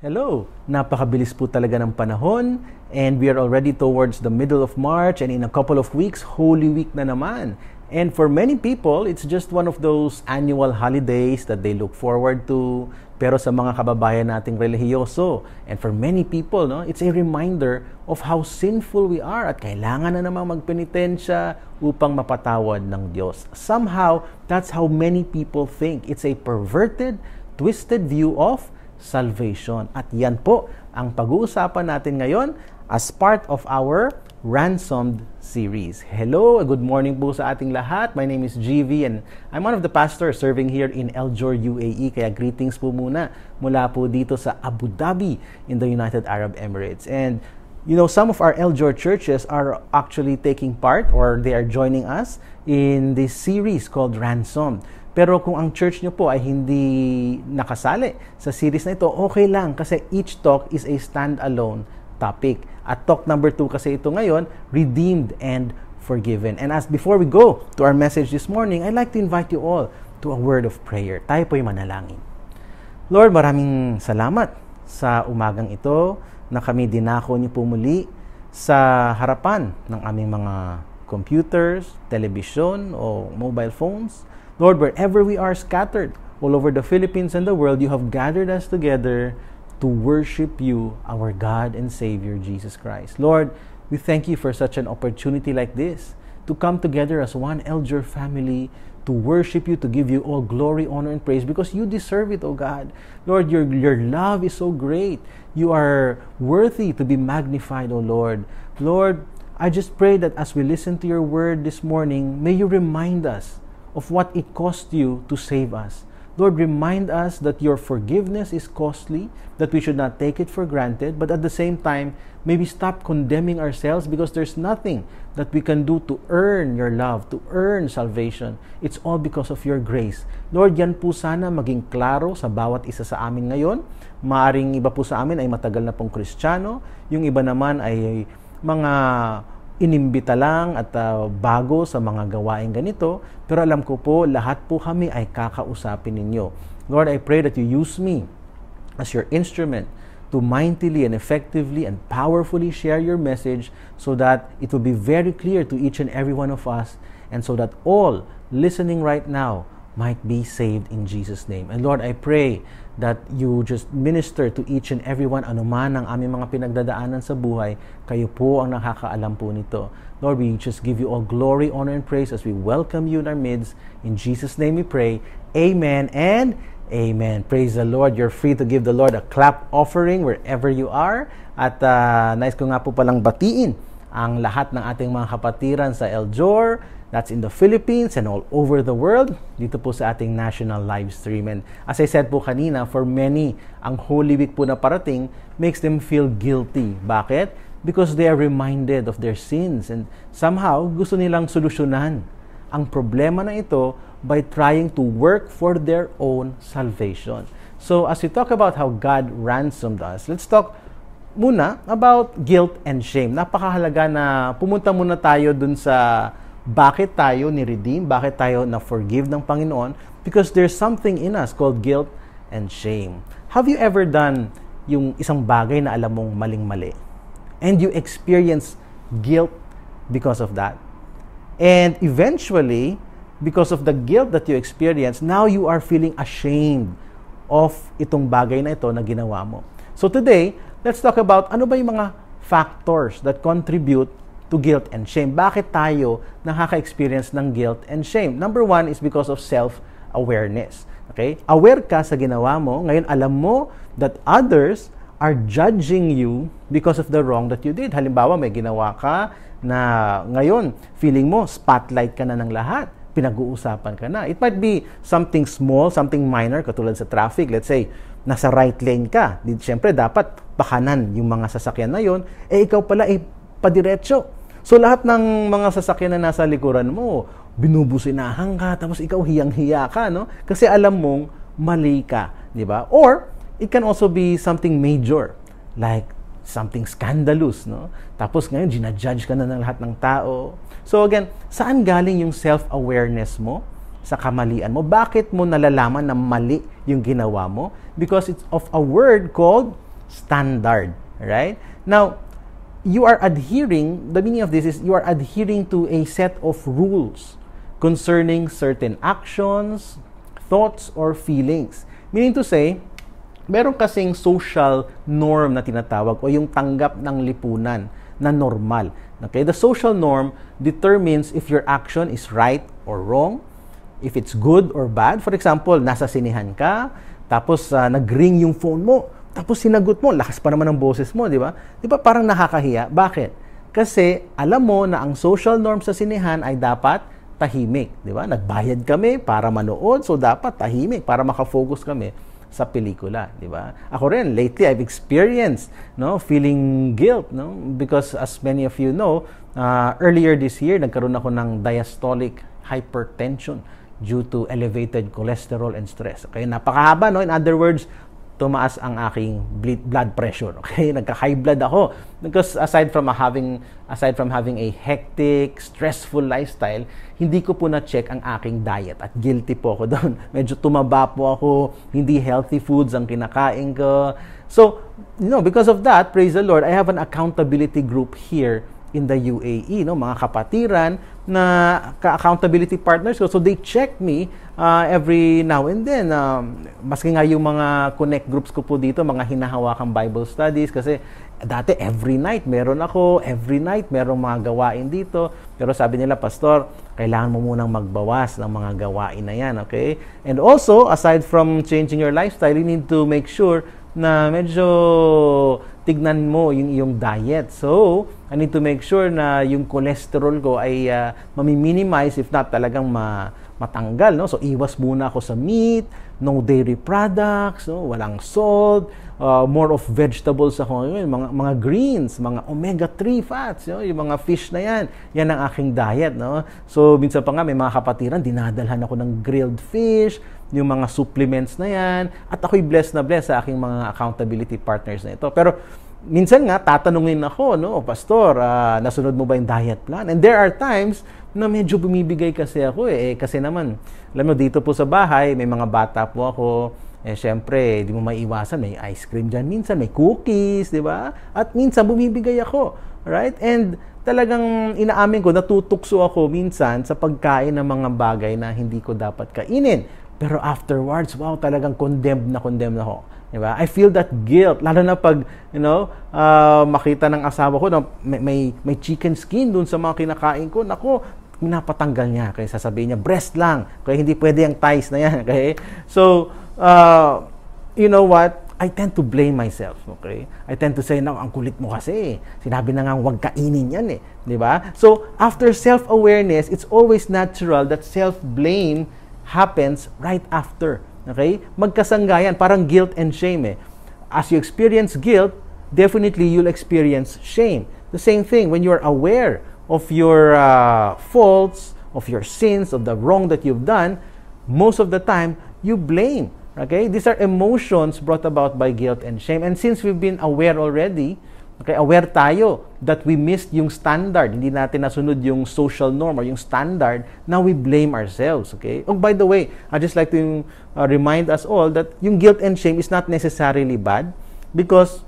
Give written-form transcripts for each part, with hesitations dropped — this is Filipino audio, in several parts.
Hello! Napakabilis po talaga ng panahon and we are already towards the middle of March and in a couple of weeks, Holy Week na naman. And for many people, it's just one of those annual holidays that they look forward to. Pero sa mga kababayan nating relihiyoso, and for many people, no, it's a reminder of how sinful we are at kailangan na namang magpenitensya upang mapatawad ng Diyos. Somehow, that's how many people think. It's a perverted, twisted view of salvation. At yan po ang pag-uusapan natin ngayon as part of our Ransomed series. Hello, good morning po sa ating lahat. My name is GV and I'm one of the pastors serving here in LJOR UAE. Kaya greetings po muna mula po dito sa Abu Dhabi in the United Arab Emirates. And you know, some of our LJOR churches are actually taking part or they are joining us in this series called Ransomed. Pero kung ang church nyo po ay hindi nakasali sa series na ito, okay lang kasi each talk is a standalone topic. At talk number 2 kasi ito ngayon, Redeemed and Forgiven. And as before we go to our message this morning, I'd like to invite you all to a word of prayer. Tayo po'y manalangin. Lord, maraming salamat sa umagang ito na kami dinako niyo po muli sa harapan ng aming mga computers, television, o mobile phones. Lord, wherever we are scattered all over the Philippines and the world, you have gathered us together to worship you, our God and Savior, Jesus Christ. Lord, we thank you for such an opportunity like this to come together as one LJOR family to worship you, to give you all glory, honor, and praise because you deserve it, O God. Lord, your love is so great. You are worthy to be magnified, O Lord. Lord, I just pray that as we listen to your word this morning, may you remind us of what it cost you to save us. Lord, remind us that your forgiveness is costly, that we should not take it for granted, but at the same time, may we stop condemning ourselves because there's nothing that we can do to earn your love, to earn salvation. It's all because of your grace. Lord, yan po sana maging klaro sa bawat isa sa amin ngayon. Maaring iba po sa amin ay matagal na pong Kristiyano, yung iba naman ay mga inimbita lang at bago sa mga gawain ganito, pero alam ko po, lahat po kami ay kakausapin ninyo. Lord, I pray that you use me as your instrument to mightily and effectively and powerfully share your message so that it will be very clear to each and every one of us and so that all listening right now might be saved in Jesus' name. And Lord, I pray that you just minister to each and everyone anuman ang aming mga pinagdadaanan sa buhay, kayo po ang nakakaalam po nito. Lord, we just give you all glory, honor, and praise as we welcome you in our midst. In Jesus' name we pray. Amen and Amen. Praise the Lord. You're free to give the Lord a clap offering wherever you are. At nice ko nga po palang batiin ang lahat ng ating mga kapatiran sa LJOR, that's in the Philippines and all over the world, dito po sa ating national live stream. And as I said po kanina, for many, ang Holy Week po na parating makes them feel guilty. Bakit? Because they are reminded of their sins and somehow gusto nilang solusyonan ang problema na ito by trying to work for their own salvation. So as we talk about how God ransomed us, let's talk muna about guilt and shame. Napakahalaga na pumunta muna tayo dun sa bakit tayo ni-redeem, bakit tayo na-forgive ng Panginoon, because there's something in us called guilt and shame. Have you ever done yung isang bagay na alam mong maling-mali? And you experience guilt because of that. And eventually, because of the guilt that you experience, now you are feeling ashamed of itong bagay na ito na ginawa mo. So today, let's talk about ano ba yung mga factors that contribute to guilt and shame. Bakit tayo nakaka-experience ng guilt and shame? Number one is because of self-awareness. Okay? Aware ka sa ginawa mo. Ngayon, alam mo that others are judging you because of the wrong that you did. Halimbawa, may ginawa ka na ngayon, feeling mo, spotlight ka na ng lahat. Pinag-uusapan ka na. It might be something small, something minor, katulad sa traffic. Let's say, nasa right lane ka. Siyempre, dapat pakanan yung mga sasakyan na yun. Eh, ikaw pala, eh, padiretso. So, lahat ng mga sasakyan na nasa likuran mo, binubusinahan ka, tapos ikaw hiyang-hiya ka, no? Kasi alam mong mali ka, di ba? Or, it can also be something major, like something scandalous, no? Tapos ngayon, ginajudge ka na ng lahat ng tao. So again, saan galing yung self-awareness mo sa kamalian mo? Bakit mo nalalaman na mali yung ginawa mo? Because it's of a word called standard, right? Now, you are adhering, the meaning of this is you are adhering to a set of rules concerning certain actions, thoughts, or feelings. Meaning to say, meron kasing social norm na tinatawag o yung tanggap ng lipunan na normal. Okay? The social norm determines if your action is right or wrong, if it's good or bad. For example, nasa sinehan ka, tapos nag-ring yung phone mo, tapos sinagot mo, lakas pa naman ang boses mo, di ba? Di ba parang nakakahiya? Bakit? Kasi alam mo na ang social norm sa sinehan ay dapat tahimik. Di ba? Nagbayad kami para manood, so dapat tahimik para makafocus kami sa pelikula, di ba? Ako rin, lately, I've experienced, no, feeling guilt, no, because as many of you know, earlier this year, nagkaroon ako ng diastolic hypertension due to elevated cholesterol and stress. Okay, napakahaba, no? In other words, tumaas ang aking blood pressure. Okay, nagka-high blood ako because aside from having a hectic, stressful lifestyle, hindi ko po na-check ang aking diet at guilty po ako doon. Medyo tumaba po ako, hindi healthy foods ang kinakain ko. So, you know, because of that, praise the Lord, I have an accountability group here in the UAE, no, mga kapatiran na accountability partners ko. So they check me every now and then. Maski nga yung mga connect groups ko po dito, mga hinahawakang Bible studies, kasi dati every night meron ako, every night meron mga gawain dito. Pero sabi nila, Pastor, kailangan mo munang magbawas ng mga gawain na yan, okay? And also, aside from changing your lifestyle, you need to make sure na medyo tignan mo yung iyong diet. So, I need to make sure na yung cholesterol ko ay mami-minimize, if not talagang matanggal, no? So, iwas muna ako sa meat, no dairy products, no? Walang salt, more of vegetables ako ngayon, mga greens, mga omega-3 fats, no? Yung mga fish na yan, yan ang aking diet, no? So, minsan pa nga may mga kapatiran, dinadalhan ako ng grilled fish, yung mga supplements na yan, at ako'y blessed na blessed sa aking mga accountability partners na ito. Pero minsan nga, tatanungin ako, no, Pastor, nasunod mo ba yung diet plan? And there are times na medyo bumibigay kasi ako, kasi naman, alam mo, dito po sa bahay, may mga bata po ako, syempre, di mo maiiwasan, may ice cream dyan, minsan may cookies, di ba? At minsan, bumibigay ako, right? And talagang inaamin ko, natutukso ako minsan sa pagkain ng mga bagay na hindi ko dapat kainin. Pero afterwards, wow, talagang condemned na ako. Diba? I feel that guilt. Lalo na pag, you know, makita ng asawa ko na may chicken skin dun sa mga kinakain ko. Naku, pinapatanggal niya. Kaya sasabihin niya, breast lang. Kaya hindi pwede yung thighs na yan. Okay? So, you know what? I tend to blame myself. Okay? I tend to say, no, ang kulit mo kasi. Sinabi na nga, huwag kainin yan eh. Diba? So, after self-awareness, it's always natural that self-blame happens right after. Okay? Magkasanggayan, parang guilt and shame eh. As you experience guilt, definitely you'll experience shame. The same thing, when you're aware of your faults, of your sins, of the wrong that you've done, most of the time, you blame. Okay? These are emotions brought about by guilt and shame. And since we've been aware already, okay, aware tayo that we missed yung standard. Hindi natin nasunod yung social norm or yung standard. Now we blame ourselves, okay? Oh, by the way, I'd just like to remind us all that yung guilt and shame is not necessarily bad because,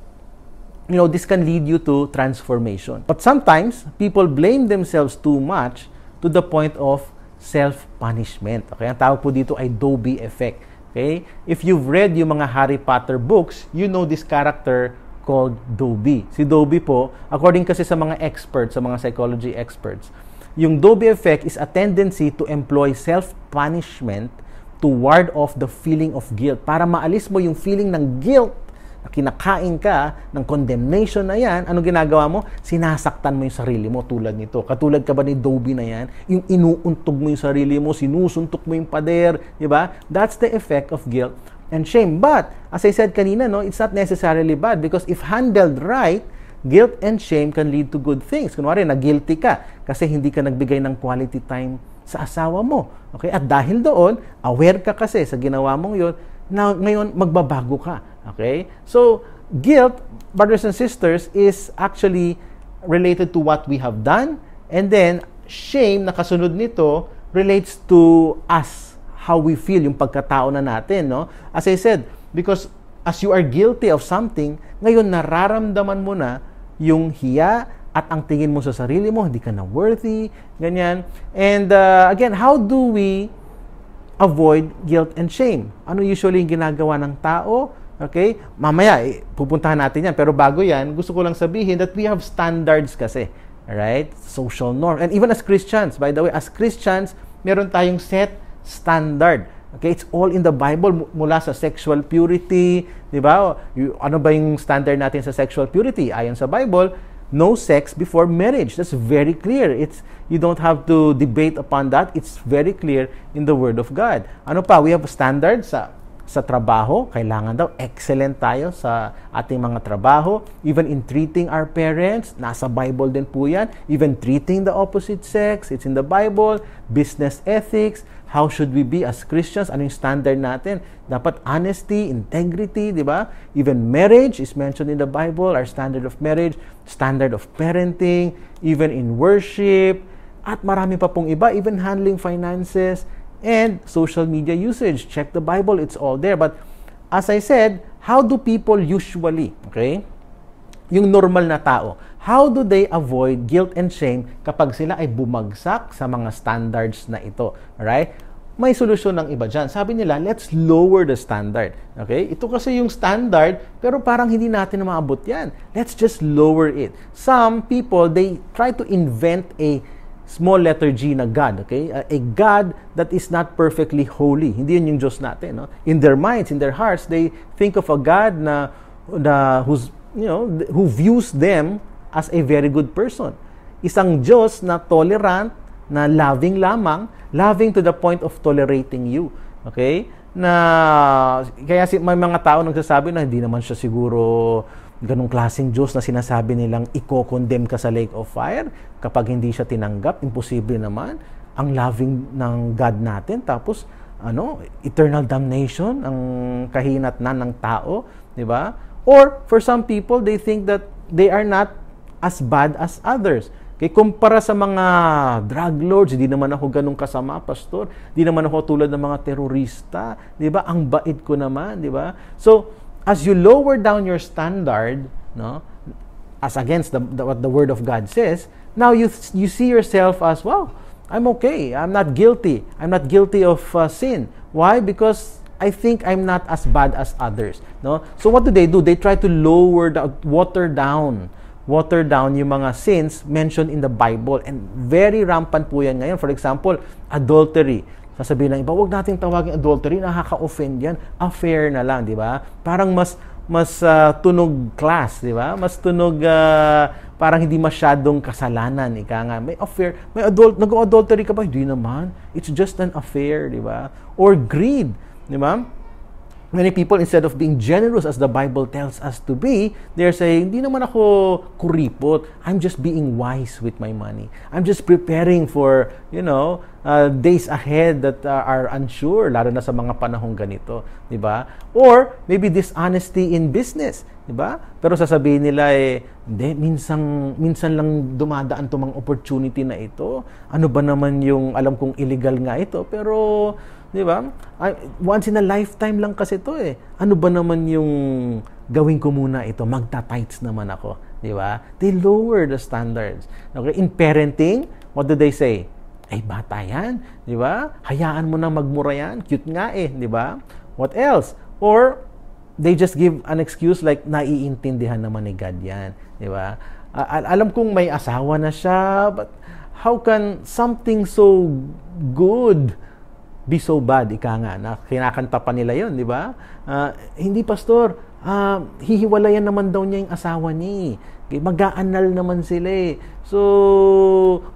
you know, this can lead you to transformation. But sometimes, people blame themselves too much to the point of self-punishment. Okay? Ang tawag po dito ay Dobie effect, okay? If you've read yung mga Harry Potter books, you know this character called Dobie. Si Dobie po, according kasi sa mga experts, sa mga psychology experts, yung Dobie effect is a tendency to employ self-punishment to ward off the feeling of guilt. Para maalis mo yung feeling ng guilt na kinakain ka, ng condemnation na yan, anong ginagawa mo? Sinasaktan mo yung sarili mo tulad nito. Katulad ka ba ni Dobie na yan? Yung inuuntog mo yung sarili mo, sinusuntok mo yung pader, di ba? That's the effect of guilt and shame. But, as I said kanina, no, it's not necessarily bad because if handled right, guilt and shame can lead to good things. Kunwari, na-guilty ka kasi hindi ka nagbigay ng quality time sa asawa mo. Okay? At dahil doon, aware ka kasi sa ginawa mong yun, Now, ngayon, magbabago ka. Okay? So, guilt, brothers and sisters, is actually related to what we have done. And then, shame na kasunod nito relates to us, how we feel, yung pagkatao na natin. No? As I said, because as you are guilty of something, ngayon nararamdaman mo na yung hiya at ang tingin mo sa sarili mo, hindi ka na worthy, ganyan. And again, how do we avoid guilt and shame? Ano usually yung ginagawa ng tao? Okay? Mamaya, pupuntahan natin yan. Pero bago yan, gusto ko lang sabihin that we have standards kasi. Alright? Social norms. And even as Christians, by the way, as Christians, meron tayong set standard. Okay? It's all in the Bible, mula sa sexual purity. Diba? Ano ba yung standard natin sa sexual purity? Ayon sa Bible, no sex before marriage. That's very clear. It's, you don't have to debate upon that. It's very clear in the Word of God. Ano pa? We have standards sa trabaho. Kailangan daw excellent tayo sa ating mga trabaho. Even in treating our parents, nasa Bible din po yan. Even treating the opposite sex, it's in the Bible. Business ethics, how should we be as Christians? Ano yung standard natin? Dapat honesty, integrity, di ba? Even marriage is mentioned in the Bible, our standard of marriage, standard of parenting, even in worship, at marami pa pong iba, even handling finances, and social media usage. Check the Bible, it's all there. But as I said, how do people usually, okay? Yung normal na tao, how do they avoid guilt and shame kapag sila ay bumagsak sa mga standards na ito? Alright? May solusyon ng iba dyan. Sabi nila, let's lower the standard. Okay? Ito kasi yung standard, pero parang hindi natin na maabot yan. Let's just lower it. Some people, they try to invent a small letter G na God. Okay? A God that is not perfectly holy. Hindi yun yung Diyos natin. No? In their minds, in their hearts, they think of a God na who's, you know, who views them as a very good person. Isang Diyos na tolerant, na loving lamang, loving to the point of tolerating you. Okay? Na, kaya may mga tao nagsasabi na hindi naman siya siguro ganung klaseng Diyos na sinasabi nilang iko-condemn ka sa lake of fire kapag hindi siya tinanggap. Imposible naman. Ang loving ng God natin. Tapos, ano, eternal damnation, ang kahinatnan ng tao. Diba? Or, for some people, they think that they are not as bad as others. Okay, kumpara sa mga drug lords, hindi naman ako ganun kasama, pastor. Hindi naman ako tulad ng mga terorista, 'di ba? Ang bait ko naman, 'di ba? So, as you lower down your standard, no, as against what the Word of God says, now you see yourself as, wow, I'm okay. I'm not guilty. I'm not guilty of sin. Why? Because I think I'm not as bad as others, no? So what do? They try to water down yung mga sins mentioned in the Bible. And very rampant po yan ngayon. For example, adultery. Sasabihin ng iba, huwag nating tawagin adultery, nakaka-offend yan. Affair na lang, di ba? Parang mas tunog class, di ba? Mas tunog, parang hindi masyadong kasalanan. Ika nga, may affair, nag-adultery ka ba? Hindi naman. It's just an affair, di ba? Or greed, di ba? Many people, instead of being generous as the Bible tells us to be, they're saying, hindi naman ako kuripot. I'm just being wise with my money. I'm just preparing for, you know, days ahead that are unsure, lalo na sa mga panahong ganito. Diba? Or maybe dishonesty in business. Diba? Pero sasabihin nila, minsan lang dumadaan to mga opportunity na ito. Ano ba naman yung, alam kong illegal nga ito, pero... Diba? Once in a lifetime lang kasi ito eh. Ano ba naman yung gawin ko muna ito? Magta-tights naman ako. Diba? They lower the standards. Okay? In parenting, what do they say? Ay, bata yan. Diba? Hayaan mo na magmura yan. Cute nga eh. Diba? What else? Or, they just give an excuse like, naiintindihan naman ni God yan. Diba? Alam kong may asawa na siya, but how can something so good be so bad? Ika nga, na kinakanta pa nila yun, di ba? Hindi, pastor, hihiwalayan naman daw niya yung asawa niya. Okay? Mag-aanal naman sila eh. So,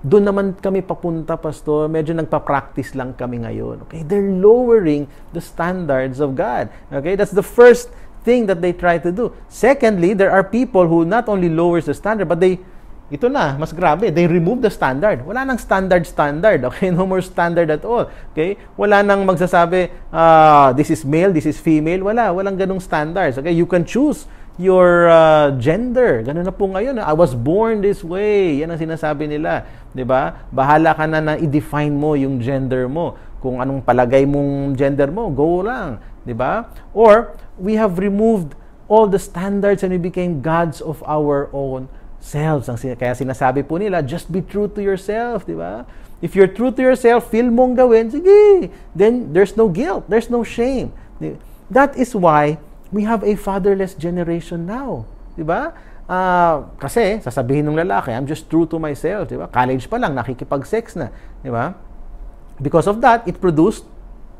doon naman kami papunta, pastor. Medyo nagpa-practice lang kami ngayon. Okay? They're lowering the standards of God. Okay? That's the first thing that they try to do. Secondly, there are people who not only lowers the standard, but they Ito na, mas grabe. They removed the standard. Wala nang standard. Okay, no more standard at all. Okay? Wala nang magsasabi, this is male, this is female. Wala, walang ganung standards. Okay, you can choose your gender. Ganun na po ngayon. I was born this way. Yan ang sinasabi nila, 'di ba? Bahala ka na i-define mo yung gender mo. Kung anong palagay mong gender mo, go lang, 'di ba? Or we have removed all the standards and we became gods of our own selves. Kaya sinasabi po nila, just be true to yourself, di ba? If you're true to yourself, feel mong gawin, sige, then there's no guilt, there's no shame. That is why we have a fatherless generation now, di ba? Kasi sasabihin ng lalaki, I'm just true to myself, di ba? College pa lang, nakikipag-sex na, di ba? Because of that, it produced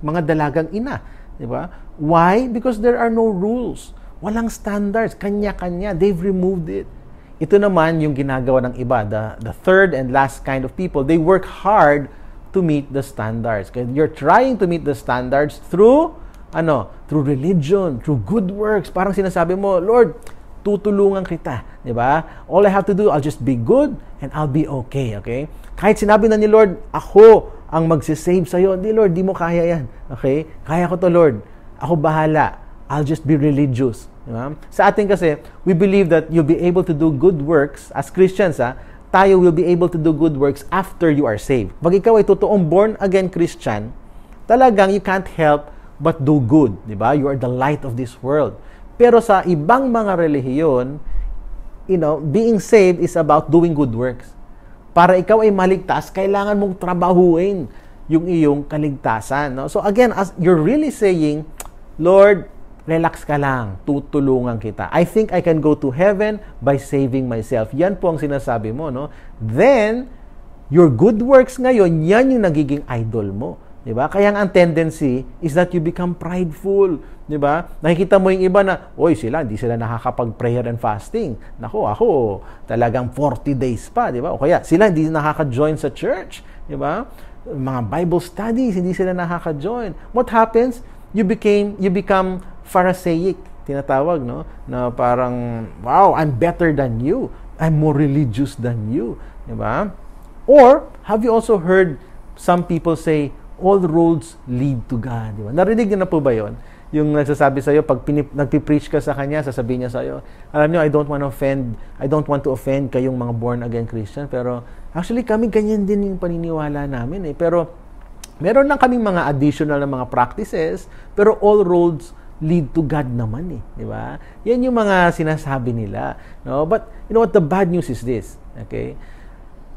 mga dalagang ina, di ba? Why? Because there are no rules, walang standards, kanya-kanya, they've removed it. Ito naman yung ginagawa ng iba, the third and last kind of people. They work hard to meet the standards. You're trying to meet the standards through, through religion, through good works. Parang sinasabi mo, Lord, tutulungan kita, di ba? All I have to do, I'll just be good and I'll be okay, okay? Kahit sinabi na ni Lord, ako ang magsisave sa'yo. Hindi, Lord, di mo kaya yan, okay? Kaya ko to, Lord. Ako bahala. I'll just be religious. Diba? Sa atin kasi, we believe that you'll be able to do good works. As Christians, tayo will be able to do good works after you are saved. Pag ikaw ay totoong born-again Christian, talagang you can't help but do good. Diba? You are the light of this world. Pero sa ibang mga relihiyon, being saved is about doing good works. Para ikaw ay maligtas, kailangan mong trabahuin yung iyong kaligtasan. No? So again, as you're really saying, Lord, relax ka lang, tutulungan kita. I think I can go to heaven by saving myself. Yan po ang sinasabi mo, no? Then, your good works ngayon, yan yung nagiging idol mo. Diba? Kaya ang tendency is that you become prideful. Diba? Nakikita mo yung iba na, oy, hindi sila nakakapag-prayer and fasting. Nako, ako, talagang 40 days pa. Diba? O kaya, sila hindi nakaka-join sa church. Diba? Mga Bible studies, hindi sila nakaka-join. What happens? You become Pharisaic, tinatawag, no? Na parang, wow, I'm better than you. I'm more religious than you. Diba? Or, have you also heard some people say, all roads lead to God? Diba? Narinig niyo na po ba yun? Yung nagsasabi sa'yo, pag nagpipreach ka sa kanya, sasabihin niya sa'yo, alam niyo, I don't want to offend kayong mga born-again Christian, pero actually, kami ganyan din yung paniniwala namin, eh. Pero, meron lang kaming mga additional na mga practices, pero all roads lead to God naman, eh, di ba? Yan yung mga sinasabi nila, no? But you know what, the bad news is this, okay?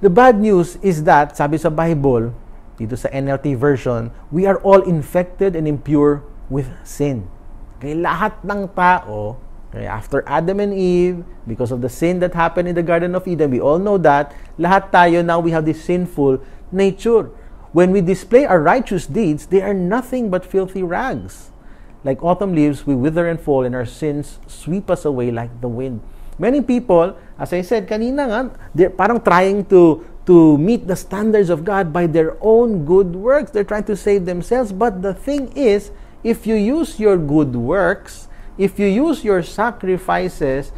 The bad news is that, sabi sa Bible, dito sa NLT version, we are all infected and impure with sin. Okay, lahat ng tao, okay, after Adam and Eve, because of the sin that happened in the Garden of Eden, we all know that, lahat tayo now we have this sinful nature. When we display our righteous deeds, they are nothing but filthy rags. Like autumn leaves, we wither and fall, and our sins sweep us away like the wind. Many people, as I said kanina nga, they're parang trying to meet the standards of God by their own good works. They're trying to save themselves. But the thing is, if you use your good works, if you use your sacrifices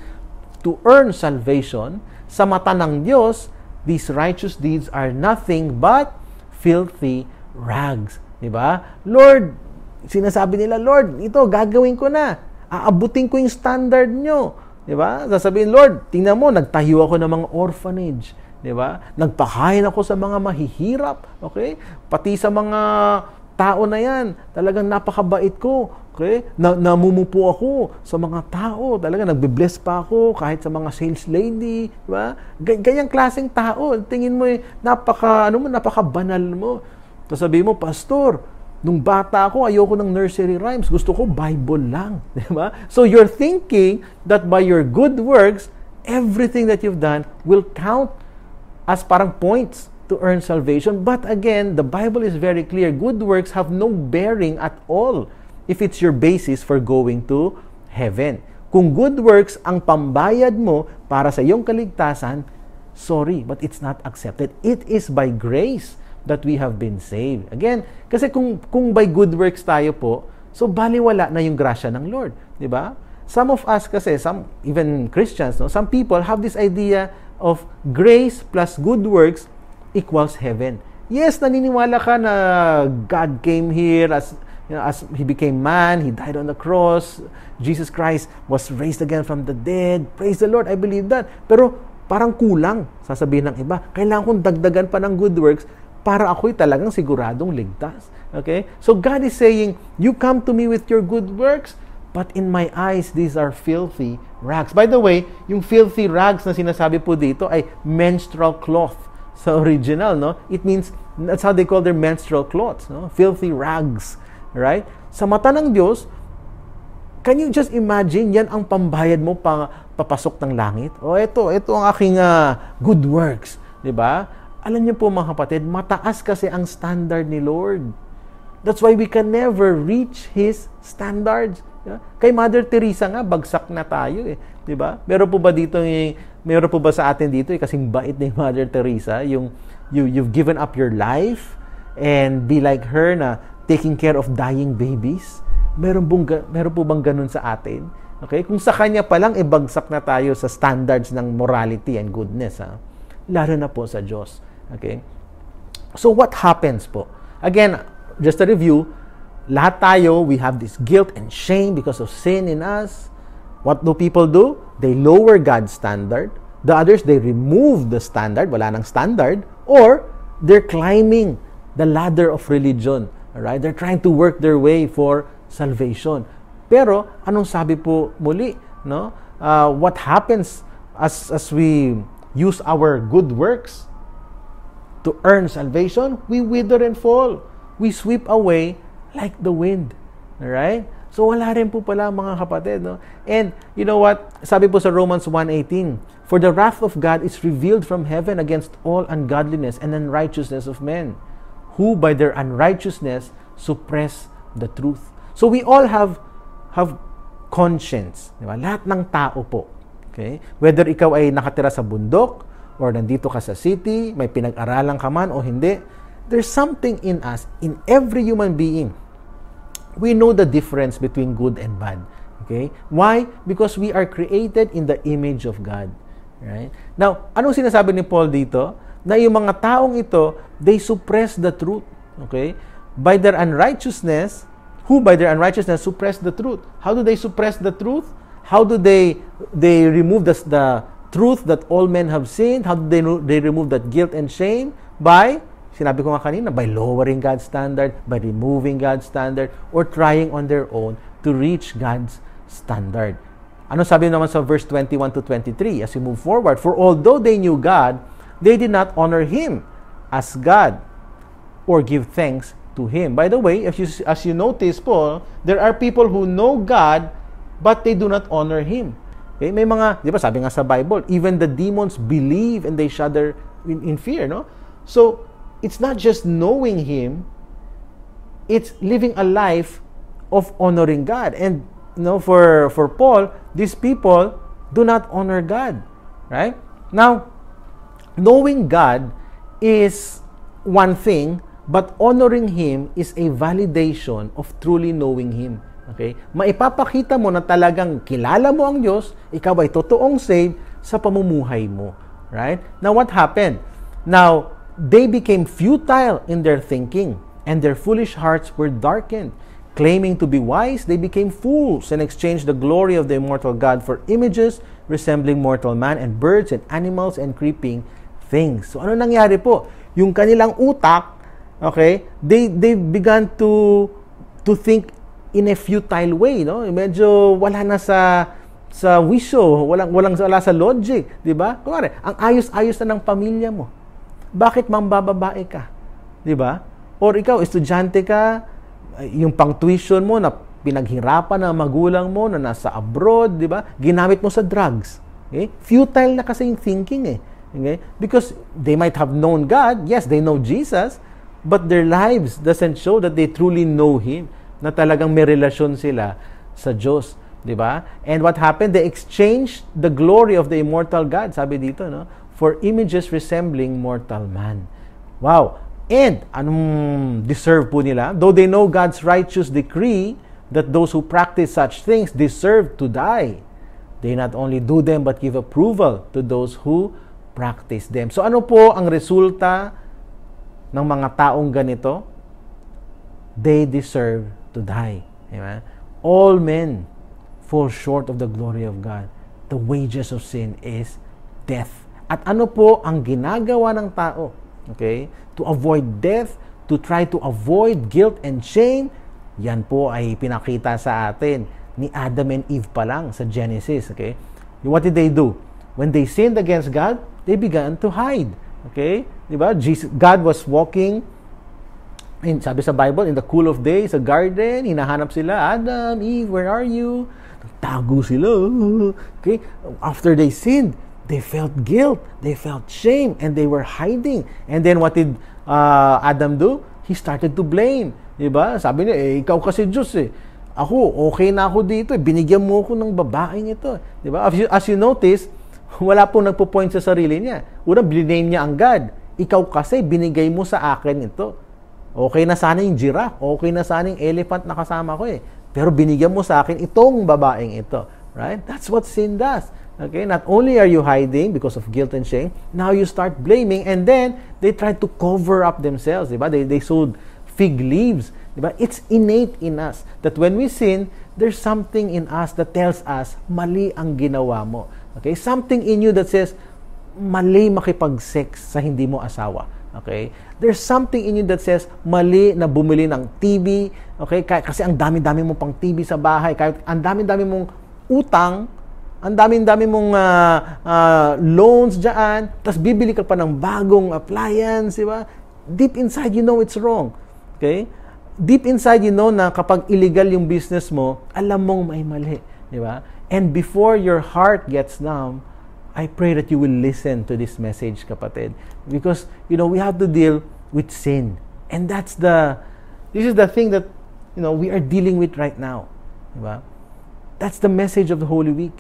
to earn salvation, sa mata ng Diyos, these righteous deeds are nothing but filthy rags, di ba? Lord, sinasabi nila, Lord, ito, gagawin ko na. Aabutin ko yung standard nyo, di ba? Sasabihin, Lord, tingnan mo, nagtayo ako ng mga orphanage, di ba? Nagpakain ako sa mga mahihirap, okay? Pati sa mga tao na yan, talagang napakabait ko, okay? Namumupo ako sa mga tao, talagang nagbe-bless pa ako kahit sa mga sales lady, di ba? Ganyang klaseng tao, tingin mo napakabanal mo. Tapos sabi mo, Pastor, nung bata ako, ayoko ng nursery rhymes, gusto ko Bible lang, di ba? So you're thinking that by your good works, everything that you've done will count as parang points to earn salvation. But again, the Bible is very clear, good works have no bearing at all if it's your basis for going to heaven. Kung good works ang pambayad mo para sa iyong kaligtasan, sorry, but it's not accepted. It is by grace that we have been saved. Again, kasi kung by good works tayo po, so baliwala na yung grasya ng Lord, di ba? Some of us kasi, even Christians, no, some people have this idea of grace plus good works equals heaven. Yes, naniniwala ka na God came here as, you know, as He became man, He died on the cross, Jesus Christ was raised again from the dead. Praise the Lord, I believe that. Pero parang kulang, sasabihin ng iba, kailangan kong dagdagan pa ng good works para ako'y talagang siguradong ligtas. Okay? So God is saying, you come to me with your good works, but in my eyes, these are filthy rags. By the way, yung filthy rags na sinasabi po dito ay menstrual cloth sa original, no? It means, that's how they call their menstrual cloths, no? Filthy rags, right? Sa mata ng Diyos, can you just imagine, yan ang pambayad mo papasok ng langit? O ito ang aking good works, di ba? Alam niyo po mga kapatid, mataas kasi ang standard ni Lord. That's why we can never reach His standards. Kay Mother Teresa nga, bagsak na tayo eh, di ba? Meron po ba sa atin dito eh, kasing bait ni Mother Teresa, yung you've given up your life and be like her na taking care of dying babies. Meron po bang ganun sa atin? Okay? Kung sa kanya pa lang, bagsak na tayo sa standards ng morality and goodness, ha? Lalo na po sa Diyos. Okay? So what happens po? Again, just a review, lahat tayo, we have this guilt and shame because of sin in us. What do people do? They lower God's standard. The others, they remove the standard. Wala nang standard. Or, they're climbing the ladder of religion. Alright? They're trying to work their way for salvation. Pero, anong sabi po muli? No? What happens as we use our good works to earn salvation? We wither and fall. We sweep away like the wind. Alright? So, wala rin po pala mga kapatid. No? And, you know what? Sabi po sa Romans 1:18, for the wrath of God is revealed from heaven against all ungodliness and unrighteousness of men, who by their unrighteousness suppress the truth. So, we all have conscience. Diba? Lahat ng tao po. Okay? Whether ikaw ay nakatira sa bundok or nandito ka sa city, may pinag-aralan ka man o hindi, there's something in us, in every human being. We know the difference between good and bad. Okay? Why? Because we are created in the image of God. Right? Now, anong sinasabi ni Paul dito? Na yung mga taong ito, they suppress the truth. Okay? By their unrighteousness, who by their unrighteousness suppress the truth. How do they suppress the truth? How do they remove the truth that all men have sinned? How do they remove that guilt and shame? By, sinabi ko nga kanina, by lowering God's standard, by removing God's standard, or trying on their own to reach God's standard. Ano sabi naman sa verse 21 to 23 as we move forward? For although they knew God, they did not honor Him as God or give thanks to Him. By the way, as you notice po, there are people who know God but they do not honor Him. Okay? May mga, di ba sabi nga sa Bible, even the demons believe and they shudder in fear, no? So, it's not just knowing Him, it's living a life of honoring God. And you know, for Paul, these people do not honor God. Right? Now, knowing God is one thing, but honoring Him is a validation of truly knowing Him. Okay? Maipapakita mo na talagang kilala mo ang Diyos, ikaw ay totoong saved sa pamumuhay mo. Right? Now, what happened? Now, they became futile in their thinking, and their foolish hearts were darkened. Claiming to be wise, they became fools and exchanged the glory of the immortal God for images resembling mortal man and birds and animals and creeping things. So ano nangyari po? Yung kanilang utak, okay, they began to think in a futile way, no? Medyo wala na sa wisyo, wala sa logic, di ba? Kuwari, ang ayos-ayos na ng pamilya mo. Bakit mambababae ka? Di ba? Or ikaw, estudyante ka, yung pang-tuition mo na pinaghirapan ng magulang mo na nasa abroad, di ba? Ginamit mo sa drugs. Okay? Futile na kasi yung thinking eh. Okay? Because they might have known God, yes, they know Jesus, but their lives doesn't show that they truly know Him, na talagang may relasyon sila sa Diyos. Di ba? And what happened? They exchanged the glory of the immortal God, sabi dito, no? For images resembling mortal man. Wow! And, anong deserve po nila? Though they know God's righteous decree that those who practice such things deserve to die, they not only do them but give approval to those who practice them. So ano po ang resulta ng mga taong ganito? They deserve to die. Amen? All men fall short of the glory of God. The wages of sin is death. At ano po ang ginagawa ng tao? Okay? To avoid death, to try to avoid guilt and shame, yan po ay pinakita sa atin ni Adam and Eve pa lang sa Genesis. Okay? What did they do? When they sinned against God, they began to hide. Okay? Diba? God was walking, sabi sa Bible, in the cool of day, sa garden, hinahanap sila, Adam, Eve, where are you? Nagtago sila. Okay? After they sinned, they felt guilt, they felt shame, and they were hiding. And then what did Adam do? He started to blame. Diba? Sabi niya, eh, ikaw kasi Diyos eh. Ako, okay na ako dito. Binigyan mo ako ng babaeng ito. Diba? As you notice, wala pong nagpo-point sa sarili niya. Unang, biname niya ang God. Ikaw kasi, binigay mo sa akin ito. Okay na sana yung giraffe. Okay na sana yung elephant na kasama ko eh. Pero binigyan mo sa akin itong babaeng ito. Right? That's what sin does. Okay? Not only are you hiding because of guilt and shame, now you start blaming, and then they try to cover up themselves. Diba? They sowed fig leaves. Diba? It's innate in us that when we sin, there's something in us that tells us, mali ang ginawa mo. Okay? Something in you that says, mali makipag-sex sa hindi mo asawa. Okay? There's something in you that says, mali na bumili ng TV. Okay? Kasi ang dami-dami mong pang TV sa bahay. Kahit ang dami-dami mong utang, ang dami-dami mong loans dyan, tapos bibili ka pa ng bagong appliance. Diba? Deep inside, you know it's wrong. Okay? Deep inside, you know na kapag illegal yung business mo, alam mong may mali. Diba? And before your heart gets numb, I pray that you will listen to this message, kapatid. Because, you know, we have to deal with sin. And that's this is the thing that, you know, we are dealing with right now. Diba? That's the message of the Holy Week.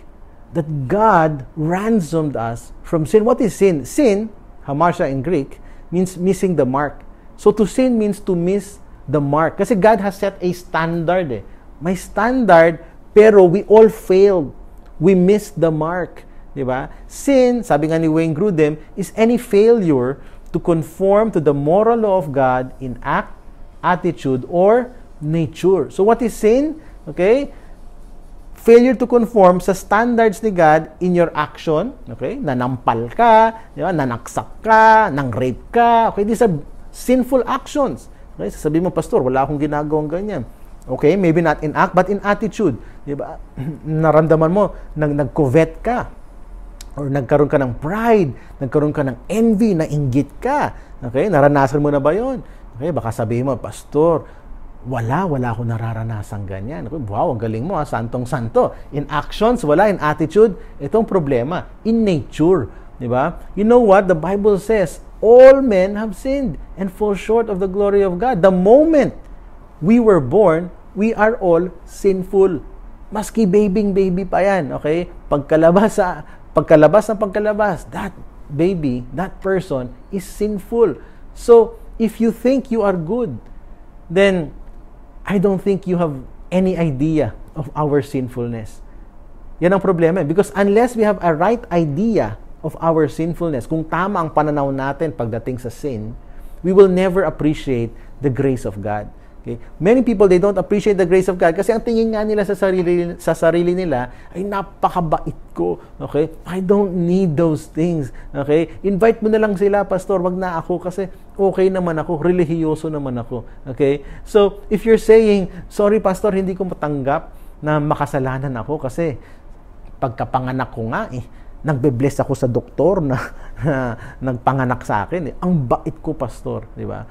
That God ransomed us from sin. What is sin? Sin, hamartia in Greek, means missing the mark. So to sin means to miss the mark. Kasi God has set a standard eh. May standard, pero we all failed. We missed the mark. Diba? Sin, sabi nga ni Wayne Grudem, is any failure to conform to the moral law of God in act, attitude, or nature. So what is sin? Okay? Failure to conform sa standards ni God in your action. Okay? Nanampal ka, diba? Nanaksak ka, nang-rape ka. Okay? These are sinful actions. Okay, sasabihin mo, Pastor, wala akong ginagawang ganyan. Okay, maybe not in act, but in attitude. Diba? Naramdaman mo, nag-covet ka, or nagkaroon ka ng pride, nagkaroon ka ng envy, nainggit ka. Okay, naranasan mo na ba yun? Okay, baka sabihin mo, Pastor, wala akong nararanasan ganyan. Okay, wow, ang galing mo, ha? Santong-santo. In actions, wala. In attitude, itong problema. In nature. Diba? You know what? The Bible says, all men have sinned and fall short of the glory of God. The moment we were born, we are all sinful. Maski baby pa yan, okay? Pagkalabas, that baby, that person is sinful. So, if you think you are good, then I don't think you have any idea of our sinfulness. Yan ang problema. Because unless we have a right idea of our sinfulness, kung tama ang pananaw natin pagdating sa sin, we will never appreciate the grace of God. Okay? Many people, they don't appreciate the grace of God kasi ang tingin nga nila sa sarili nila ay napakabait ko. Okay? I don't need those things. Okay? Invite mo na lang sila, Pastor, wag na ako kasi okay naman ako, relihiyoso naman ako. Okay? So, if you're saying, sorry, Pastor, hindi ko matanggap na makasalanan ako kasi pagkapanganak ko nga eh, nagbe-bless ako sa doktor na nagpanganak sa akin. Ang bait ko, Pastor. Diba?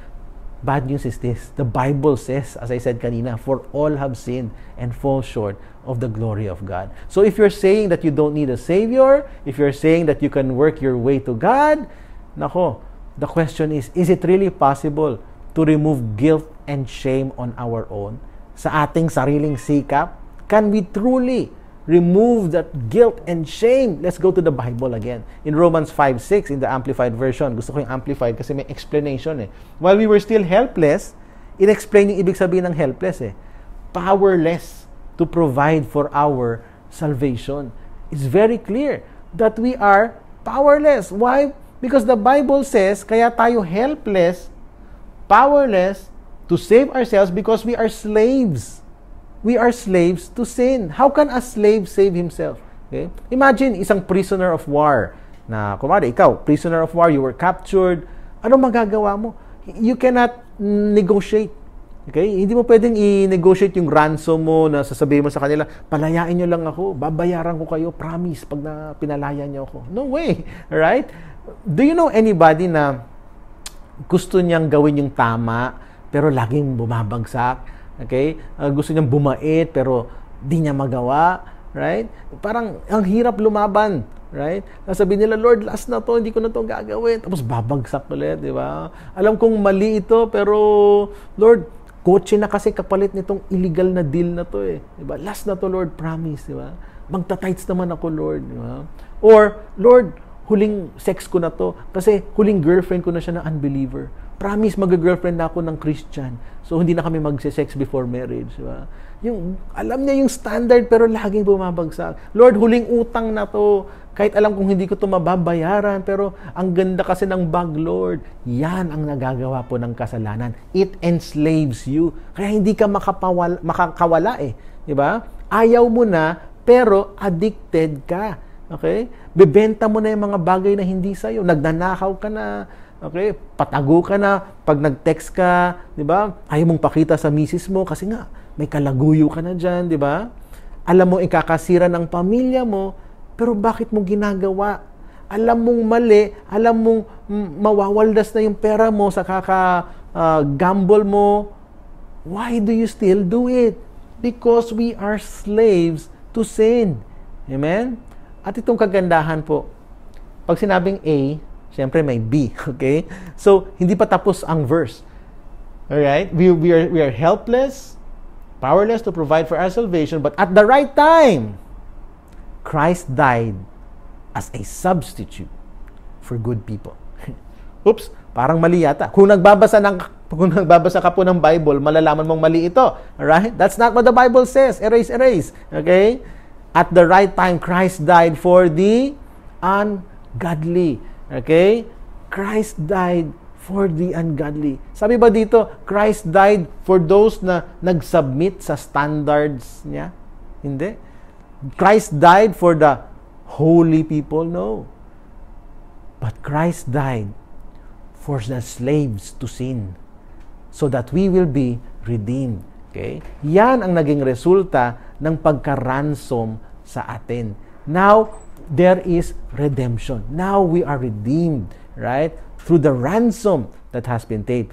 Bad news is this. The Bible says, as I said kanina, for all have sinned and fall short of the glory of God. So if you're saying that you don't need a Savior, if you're saying that you can work your way to God, nako, the question is it really possible to remove guilt and shame on our own? Sa ating sariling sikap, can we truly remove that guilt and shame? Let's go to the Bible again. In Romans 5:6 in the Amplified Version. Gusto ko yung Amplified kasi may explanation eh. While we were still helpless, in-explain yung ibig sabihin ng helpless eh. Powerless to provide for our salvation. It's very clear that we are Powerless. Why? Because the Bible says, kaya tayo helpless, powerless to save ourselves because we are slaves. We are slaves to sin. How can a slave save himself? Okay? Imagine isang prisoner of war. Na, kumari, ikaw, prisoner of war, you were captured. Ano magagawa mo? You cannot negotiate. Okay? Hindi mo pwedeng i-negotiate yung ransom mo na sasabihin mo sa kanila, palayain nyo lang ako, babayaran ko kayo, promise, pag na pinalaya nyo ako. No way, right? Do you know anybody na gusto niyang gawin yung tama, pero laging bumabagsak? Okay? Gusto niyang bumait, pero di niya magawa? Right? Parang ang hirap lumaban. Right? Sabi nila, Lord, last na to, hindi ko na to gagawin. Tapos babagsak ulit, di ba? Alam kong mali ito, pero Lord, kotse na kasi kapalit nitong illegal na deal na to eh. Di ba? Last na to, Lord, promise, di ba? Magta-tights naman ako, Lord, di ba? Or, Lord, huling sex ko na to, kasi huling girlfriend ko na siya na unbeliever. Promise, mag-girlfriend na ako ng Christian. So, hindi na kami magse-sex before marriage, di ba? Yung, alam niya yung standard pero laging bumabagsak. Lord, huling utang na to. Kahit alam kong hindi ko to mababayaran, pero ang ganda kasi ng bag, Lord. Yan ang nagagawa po ng kasalanan. It enslaves you. Kaya hindi ka makakawala eh. Diba? Ayaw mo na, pero addicted ka. Okay? Bebenta mo na yung mga bagay na hindi sa'yo. Nagnanakaw ka na. Okay? Patago ka na. Pag nag-text ka, diba? Ayaw mong pakita sa misis mo kasi nga, may kalaguyo ka na dyan, di ba? Alam mo, ikakasira ng pamilya mo, pero bakit mo ginagawa? Alam mong mali, alam mong mawawaldas na yung pera mo sa kaka-gamble mo. Why do you still do it? Because we are slaves to sin. Amen? At itong kagandahan po, pag sinabing A, syempre may B, okay? So, hindi pa tapos ang verse. Alright? We are helpless, powerless to provide for our salvation, but at the right time, Christ died as a substitute for good people. Oops, parang mali yata. Kung nagbabasa ka po ng Bible, malalaman mong mali ito. Alright? That's not what the Bible says. Erase, erase. Okay? At the right time, Christ died for the ungodly. Okay? Christ died for the ungodly. Sabi ba dito, Christ died for those na nag-submit sa standards niya? Hindi. Christ died for the holy people? No. But Christ died for the slaves to sin so that we will be redeemed. Okay? Yan ang naging resulta ng pagka-ransom sa atin. Now, there is redemption. Now, we are redeemed. Right? Through the ransom that has been paid.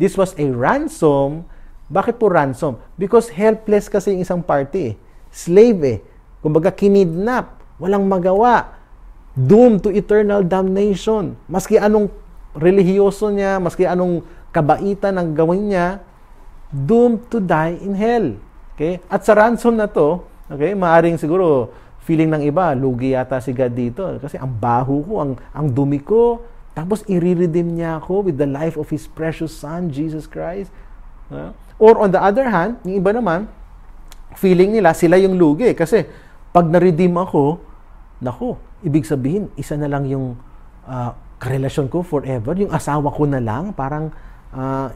This was a ransom. Bakit po ransom? Because helpless kasi yung isang party eh. Slave eh. Kumbaga kinidnap. Walang magawa. Doomed to eternal damnation. Maski anong relihiyoso niya, maski anong kabaitan ang gawin niya, doomed to die in hell. Okay? At sa ransom na to, okay, maaring siguro feeling ng iba, lugi yata si God dito. Kasi ang baho ko, ang dumi ko. Tapos i-redeem niya ako with the life of His precious Son, Jesus Christ. Or on the other hand, yung iba naman, feeling nila, sila yung lugi. Kasi pag na-redeem ako, naku, ibig sabihin, isa na lang yung karelasyon ko forever. Yung asawa ko na lang, parang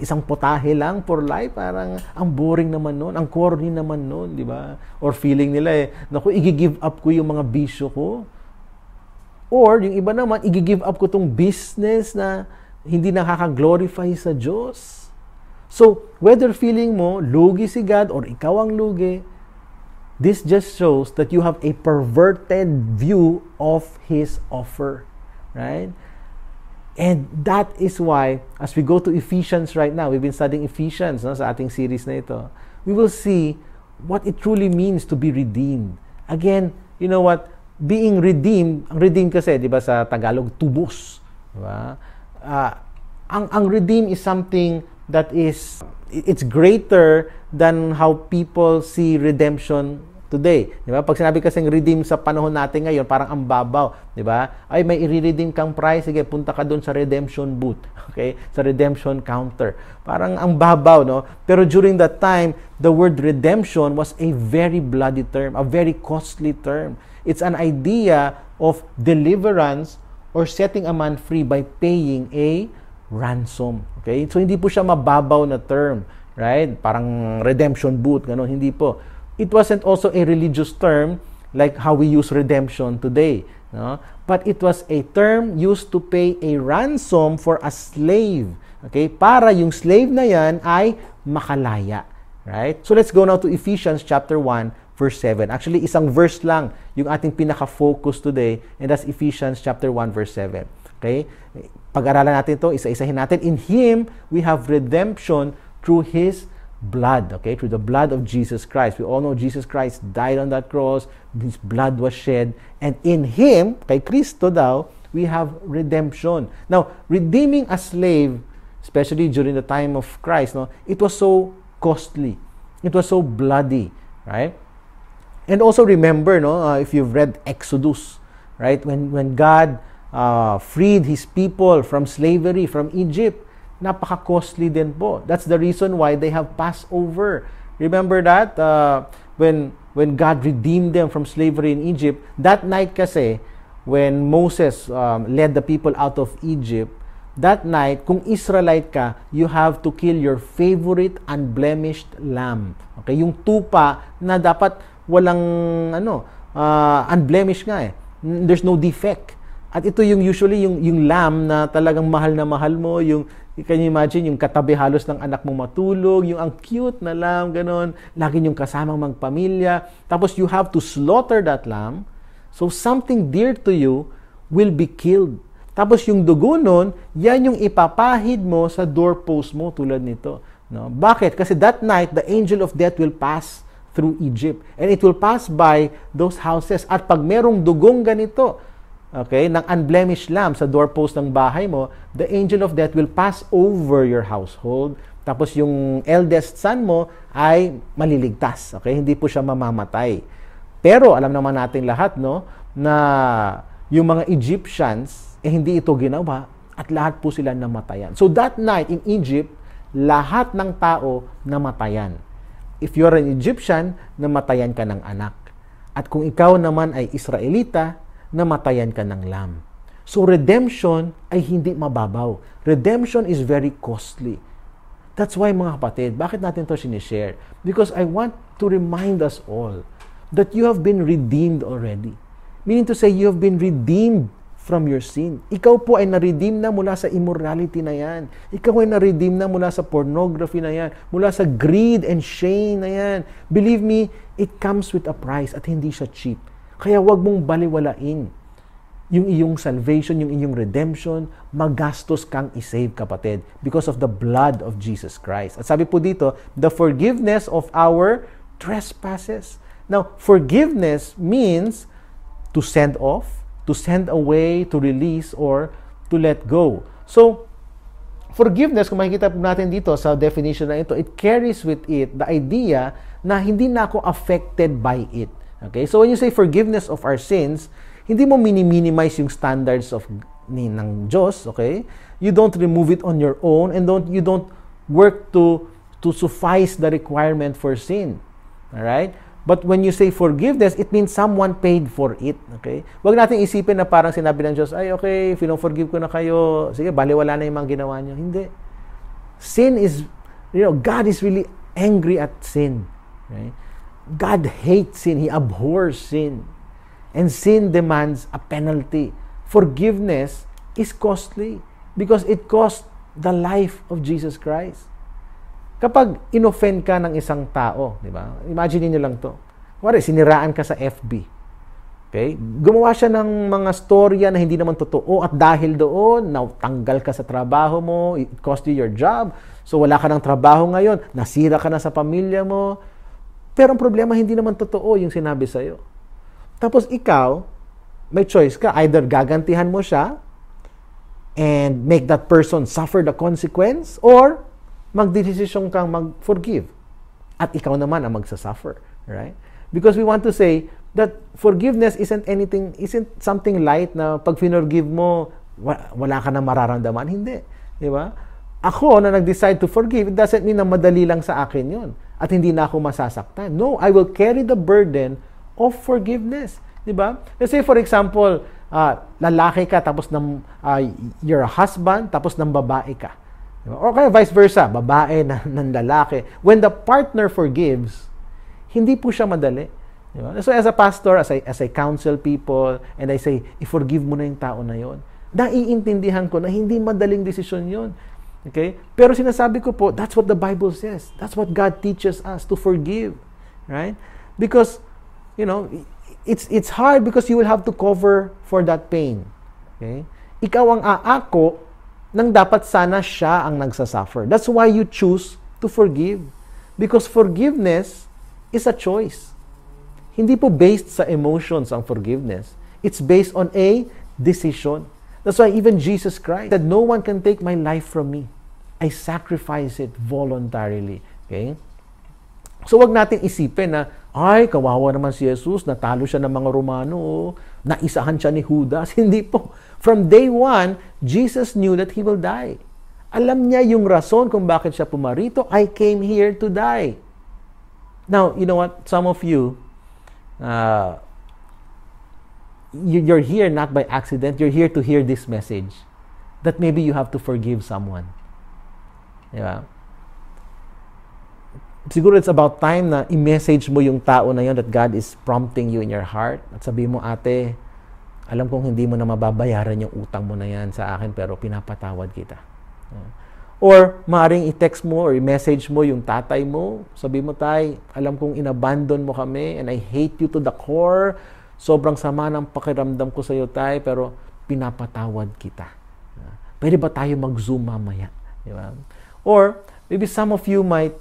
isang potahe lang for life, parang ang boring naman noon, ang corny naman noon, di ba? Or feeling nila eh, naku, i-give up ko yung mga bisyo ko. Or yung iba naman, i-give up ko tong business na hindi nakaka-glorify sa Diyos. So, whether feeling mo lugi si God or ikaw ang lugi, this just shows that you have a perverted view of His offer. Right? And that is why, as we go to Ephesians right now, we've been studying Ephesians sa ating series na ito, we will see what it truly means to be redeemed. Again, you know what? Being redeemed, ang redeemed kasi, di ba sa Tagalog, tubos. Diba? Ang redeemed is something that is, it's greater than how people see redemption today. Diba? Pag sinabi kasing redeem sa panahon natin ngayon, parang ang babaw. Diba? Ay, may i-redeem kang price. Sige, punta ka doon sa redemption booth. Okay? Sa redemption counter. Parang ang babaw, no? Pero during that time, the word redemption was a very bloody term, a very costly term. It's an idea of deliverance or setting a man free by paying a ransom. Okay? So, hindi po siya mababaw na term. Right? Parang redemption boot, gano'n. Hindi po. It wasn't also a religious term like how we use redemption today. No? But it was a term used to pay a ransom for a slave. Okay? Para yung slave na yan ay makalaya. Right? So, let's go now to Ephesians chapter 1. Verse 7. Actually, isang verse lang yung ating pinaka-focus today, and that's Ephesians chapter 1, verse 7. Okay? Pag-aralan natin ito, isa-isahin natin. In Him, we have redemption through His blood. Okay? Through the blood of Jesus Christ. We all know Jesus Christ died on that cross. His blood was shed. And in Him, kay Kristo daw, we have redemption. Now, redeeming a slave, especially during the time of Christ, no, it was so costly. It was so bloody. Right? And also remember, no, if you've read Exodus, right? When God freed His people from slavery, from Egypt, napaka-costly din po. That's the reason why they have Passover. Remember that? When God redeemed them from slavery in Egypt, that night kasi, when Moses led the people out of Egypt, that night, kung Israelite ka, you have to kill your favorite unblemished lamb. Okay? Yung tupa na dapat walang ano, unblemished nga eh. There's no defect. At ito yung usually yung lamb na talagang mahal na mahal mo, yung can you imagine yung katabi halos ng anak mo matulog, yung ang cute na lamb ganon, lagi yung kasamang magpamilya. Tapos you have to slaughter that lamb. So something dear to you will be killed. Tapos yung dugo nun, yan yung ipapahid mo sa doorpost mo tulad nito, no? Bakit? Kasi that night the angel of death will pass through Egypt. And it will pass by those houses. At pag merong dugong ganito, okay, ng unblemished lamb sa doorpost ng bahay mo, the angel of death will pass over your household. Tapos yung eldest son mo ay maliligtas. Okay? Hindi po siya mamamatay. Pero alam naman natin lahat, no, na yung mga Egyptians, eh hindi ito ginawa at lahat po sila namatayan. So that night in Egypt, lahat ng tao namatayan. If you're an Egyptian, namatayan ka ng anak. At kung ikaw naman ay Israelita, namatayan ka ng lamb. So redemption ay hindi mababaw. Redemption is very costly. That's why mga kapatid, bakit natin to sinishare? Because I want to remind us all that you have been redeemed already. Meaning to say, you have been redeemed from your sin. Ikaw po ay na-redeem na mula sa immorality na yan. Ikaw ay na-redeem na mula sa pornography na yan. Mula sa greed and shame na yan. Believe me, it comes with a price at hindi siya cheap. Kaya wag mong baliwalain yung iyong salvation, yung iyong redemption. Magastos kang isave, kapatid, because of the blood of Jesus Christ. At sabi po dito, the forgiveness of our trespasses. Now, forgiveness means to send off, to send away, to release, or to let go. So, forgiveness, kung makikita po natin dito sa definition na ito, it carries with it the idea na hindi na ako affected by it. Okay? So, when you say forgiveness of our sins, hindi mo minimize yung standards of ng Diyos. Okay? You don't remove it on your own and you don't work to suffice the requirement for sin. Alright? But when you say forgiveness, it means someone paid for it. Okay? Huwag natin isipin na parang sinabi ng Diyos, ay okay, fino-forgive ko na kayo. Sige, baliwala na yung mga ginawa niyo. Hindi. Sin is, you know, God is really angry at sin. Okay? God hates sin. He abhors sin. And sin demands a penalty. Forgiveness is costly because it cost the life of Jesus Christ. Kapag inoffend ka ng isang tao, di ba? Imagine niyo lang to. Kuwari, siniraan ka sa FB. Okay? Gumawa siya ng mga storya na hindi naman totoo at dahil doon, natanggal ka sa trabaho mo, it cost you your job, so wala ka ng trabaho ngayon, nasira ka na sa pamilya mo. Pero ang problema, hindi naman totoo yung sinabi sa'yo. Tapos ikaw, may choice ka. Either gagantihan mo siya and make that person suffer the consequence, or magdedesisyon kang mag-forgive. At ikaw naman ang magsasuffer. Right? Because we want to say that forgiveness isn't something light na pag finorgive mo, wala ka na mararamdaman. Hindi. Di ba? Ako na nag-decide to forgive, it doesn't mean na madali lang sa akin yun. At hindi na ako masasaktan. No, I will carry the burden of forgiveness. Diba? Let's say, for example, lalaki ka, tapos you're a husband, tapos ng babae ka. Diba? Or kaya vice versa, babae ng lalaki. When the partner forgives, hindi po siya madali. Diba? So as a pastor, as I counsel people, and I say, i-forgive mo na yung tao na yon. Naiintindihan ko na hindi madaling desisyon yon. Okay? Pero sinasabi ko po, that's what the Bible says. That's what God teaches us, to forgive. Right? Because, you know, it's hard because you will have to cover for that pain. Okay? Ikaw ang aako nang dapat sana siya ang nagsasuffer. That's why you choose to forgive. Because forgiveness is a choice. Hindi po based sa emotions ang forgiveness. It's based on a decision. That's why even Jesus Christ said, no one can take my life from me. I sacrifice it voluntarily. Okay? So, wag natin isipin na, ay, kawawa naman si Jesus, natalo siya ng mga Romano, naisahan siya ni Judas. Hindi po. From day one, Jesus knew that He will die. Alam niya yung rason kung bakit siya pumarito, I came here to die. Now, you know what? Some of you, you're here not by accident. You're here to hear this message that maybe you have to forgive someone. Diba? Siguro it's about time na i-message mo yung tao na yun that God is prompting you in your heart. At sabi mo, ate, alam kong hindi mo na mababayaran yung utang mo na yan sa akin pero pinapatawad kita. Or maaaring i-text mo or i-message mo yung tatay mo. Sabi mo, tay, alam kong inabandon mo kami and I hate you to the core. Sobrang sama ng pakiramdam ko sa iyo, tay, pero pinapatawad kita. Pwede ba tayo mag-zoom mamaya? Diba? Or maybe some of you might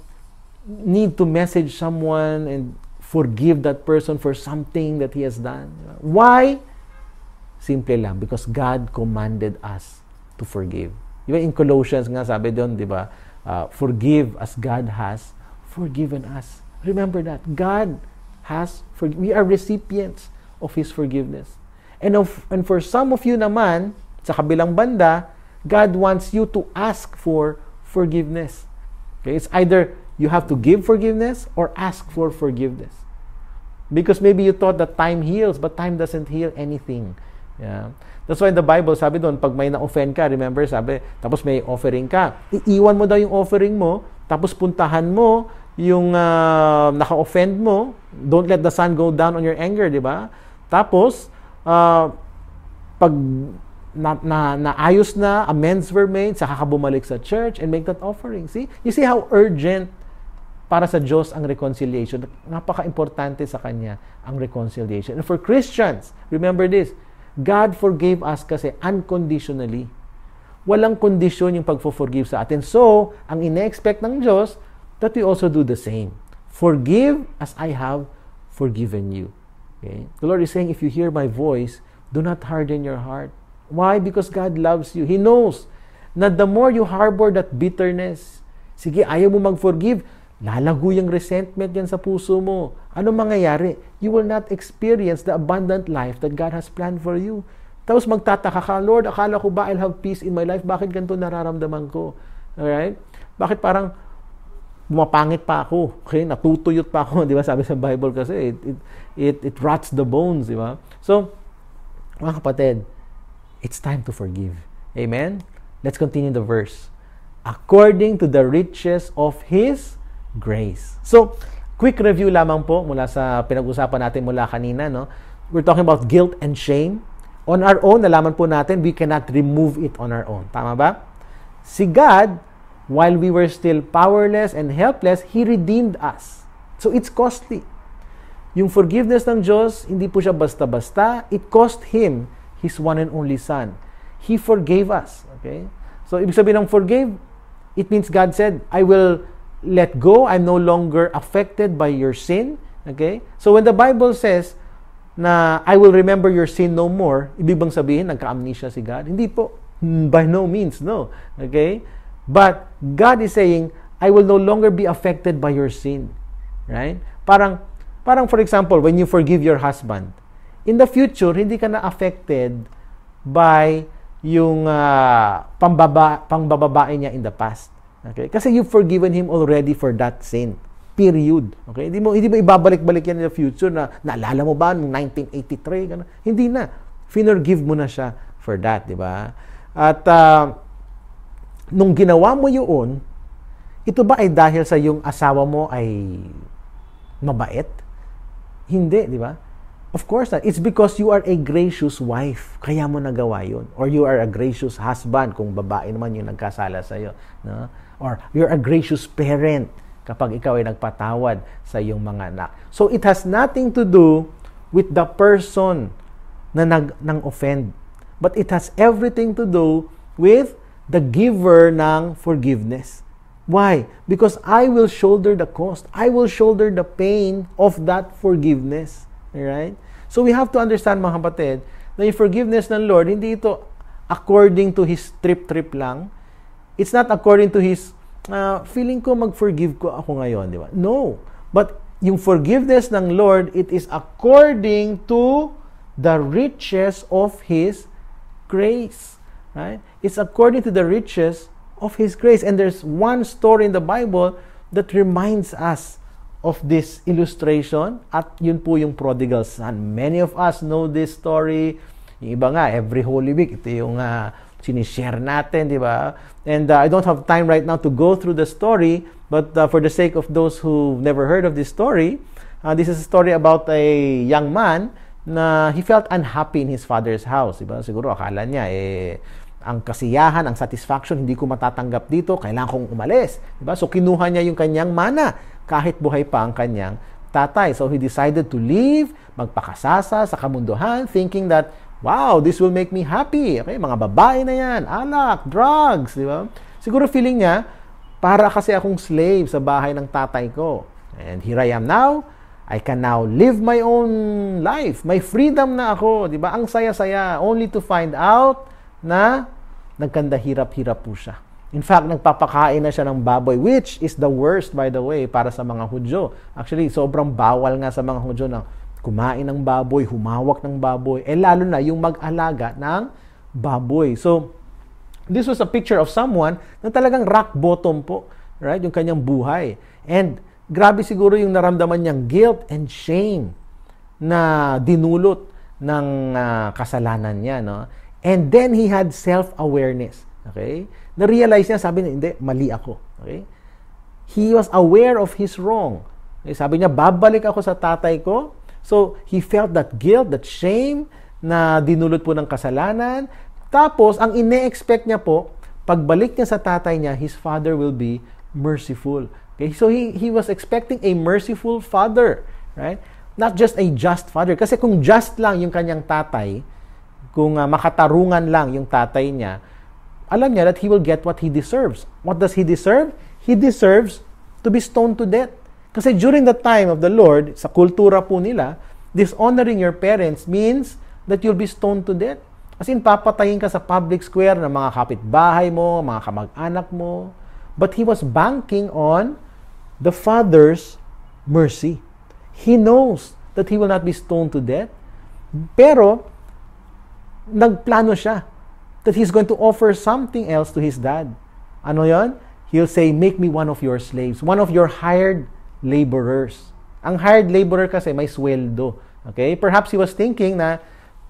need to message someone and forgive that person for something that he has done. Why? Simple lang. Because God commanded us to forgive. Diba in Colossians nga sabi doon, diba? Forgive as God has forgiven us. Remember that. God has forgiven. We are recipients of His forgiveness. And for some of you naman, sa kabilang banda, God wants you to ask for forgiveness. Okay? It's either you have to give forgiveness or ask for forgiveness. Because maybe you thought that time heals, but time doesn't heal anything. Yeah. That's why in the Bible, sabi doon, pag may na-offend ka, remember, sabi, tapos may offering ka, iiwan mo daw yung offering mo, tapos puntahan mo yung naka-offend mo. Don't let the sun go down on your anger, di ba? Tapos, pag naayos na, amends were made, saka ka bumalik sa church and make that offering. See? You see how urgent para sa Diyos ang reconciliation. Napaka-importante sa Kanya ang reconciliation. And for Christians, remember this, God forgave us kasi unconditionally. Walang kondisyon yung pag-forgive sa atin. So, ang ina-expect ng Diyos, that we also do the same. Forgive as I have forgiven you. Okay? The Lord is saying, if you hear my voice, do not harden your heart. Why? Because God loves you. He knows na the more you harbor that bitterness, sige, ayaw mo mag-forgive, lalago yung resentment yan sa puso mo. Ano mangyayari? You will not experience the abundant life that God has planned for you. Tapos magtataka ka, Lord, akala ko ba I'll have peace in my life? Bakit ganito nararamdaman ko? Alright? Bakit parang bumapangit pa ako? Okay? Natutuyot pa ako. Di ba? Sabi sa Bible kasi, it rots the bones. Di ba? So, mga kapatid, it's time to forgive. Amen? Let's continue the verse. According to the riches of His grace. So, quick review lamang po mula sa pinag-usapan natin mula kanina, no? We're talking about guilt and shame. On our own, nalaman po natin, we cannot remove it on our own. Tama ba? Si God, while we were still powerless and helpless, He redeemed us. So, it's costly. Yung forgiveness ng Diyos, hindi po siya basta-basta. It cost Him, His one and only Son. He forgave us. Okay? So, ibig sabihin ng forgave, it means God said, I will let go. I'm no longer affected by your sin. Okay? So, when the Bible says na I will remember your sin no more, ibig bang sabihin nagka-amnesia si God? Hindi po. By no means, no. Okay? But, God is saying, I will no longer be affected by your sin. Right? Parang for example, when you forgive your husband, in the future, hindi ka na affected by yung pangbababae niya in the past. Okay? Kasi you've forgiven him already for that sin. Period. Okay? Hindi mo ibabalik-balik yan in the future na naalala mo ba nung 1983? Ganun. Hindi na. Finorgive mo na siya for that, di ba? At nung ginawa mo yun, ito ba ay dahil sa yung asawa mo ay mabait? Hindi, di ba? Of course not. It's because you are a gracious wife. Kaya mo nagawa yun. Or you are a gracious husband kung babae naman yung nagkasala sa'yo. No? Or you're a gracious parent kapag ikaw ay nagpatawad sa iyong mga anak. So, it has nothing to do with the person na nang-offend. But it has everything to do with the giver ng forgiveness. Why? Because I will shoulder the cost. I will shoulder the pain of that forgiveness. Alright? So, we have to understand, mga kapatid, na yung forgiveness ng Lord, hindi ito according to His trip-trip lang. It's not according to His feeling ko mag-forgive ko ako ngayon, di ba? No. But yung forgiveness ng Lord, it is according to the riches of His grace. Right? It's according to the riches of His grace. And there's one story in the Bible that reminds us of this illustration. At yun po yung prodigal son. Many of us know this story. Yung iba nga, every Holy Week, ito yung sinishare natin, di ba? And I don't have time right now to go through the story, but for the sake of those who've never heard of this story, this is a story about a young man na he felt unhappy in his father's house, di ba? Siguro akala niya, ang kasiyahan, ang satisfaction, hindi ko matatanggap dito, kailangan kong umalis, di ba? So, kinuha niya yung kanyang mana, kahit buhay pa ang kanyang tatay. So, he decided to leave, magpakasasa sa kamunduhan, thinking that, wow, this will make me happy. Okay, mga babae na yan, alak, drugs, di ba? Siguro feeling niya, para kasi akong slave sa bahay ng tatay ko. And here I am now. I can now live my own life. May freedom na ako, di ba? Ang saya-saya, only to find out na nagkandahirap-hirap po siya. In fact, nagpapakain na siya ng baboy, which is the worst, by the way, para sa mga Hudyo. Actually, sobrang bawal nga sa mga Hudyo na kumain ng baboy, humawak ng baboy, lalo na yung mag-alaga ng baboy. So, this was a picture of someone na talagang rock bottom po, right? Yung kanyang buhay. And grabe siguro yung naramdaman niyang guilt and shame na dinulot ng kasalanan niya, no? And then he had self-awareness, okay? Na-realize niya, sabi niya, hindi, mali ako, okay? He was aware of his wrong. Okay? Sabi niya, babalik ako sa tatay ko. So, he felt that guilt, that shame na dinulot po ng kasalanan. Tapos, ang ine-expect niya po, pagbalik niya sa tatay niya, his father will be merciful. Okay? So, he was expecting a merciful father. Right? Not just a just father. Kasi kung just lang yung kanyang tatay, kung makatarungan lang yung tatay niya, alam niya that he will get what he deserves. What does he deserve? He deserves to be stoned to death. Kasi during the time of the Lord, sa kultura po nila, dishonoring your parents means that you'll be stoned to death. As in, papatayin ka sa public square ng mga kapitbahay mo, mga kamag-anak mo. But he was banking on the Father's mercy. He knows that he will not be stoned to death. Pero, nagplano siya that he's going to offer something else to his dad. Ano yon? He'll say, make me one of your slaves, one of your hired laborers. Ang hired laborer kasi may sweldo. Okay? Perhaps he was thinking na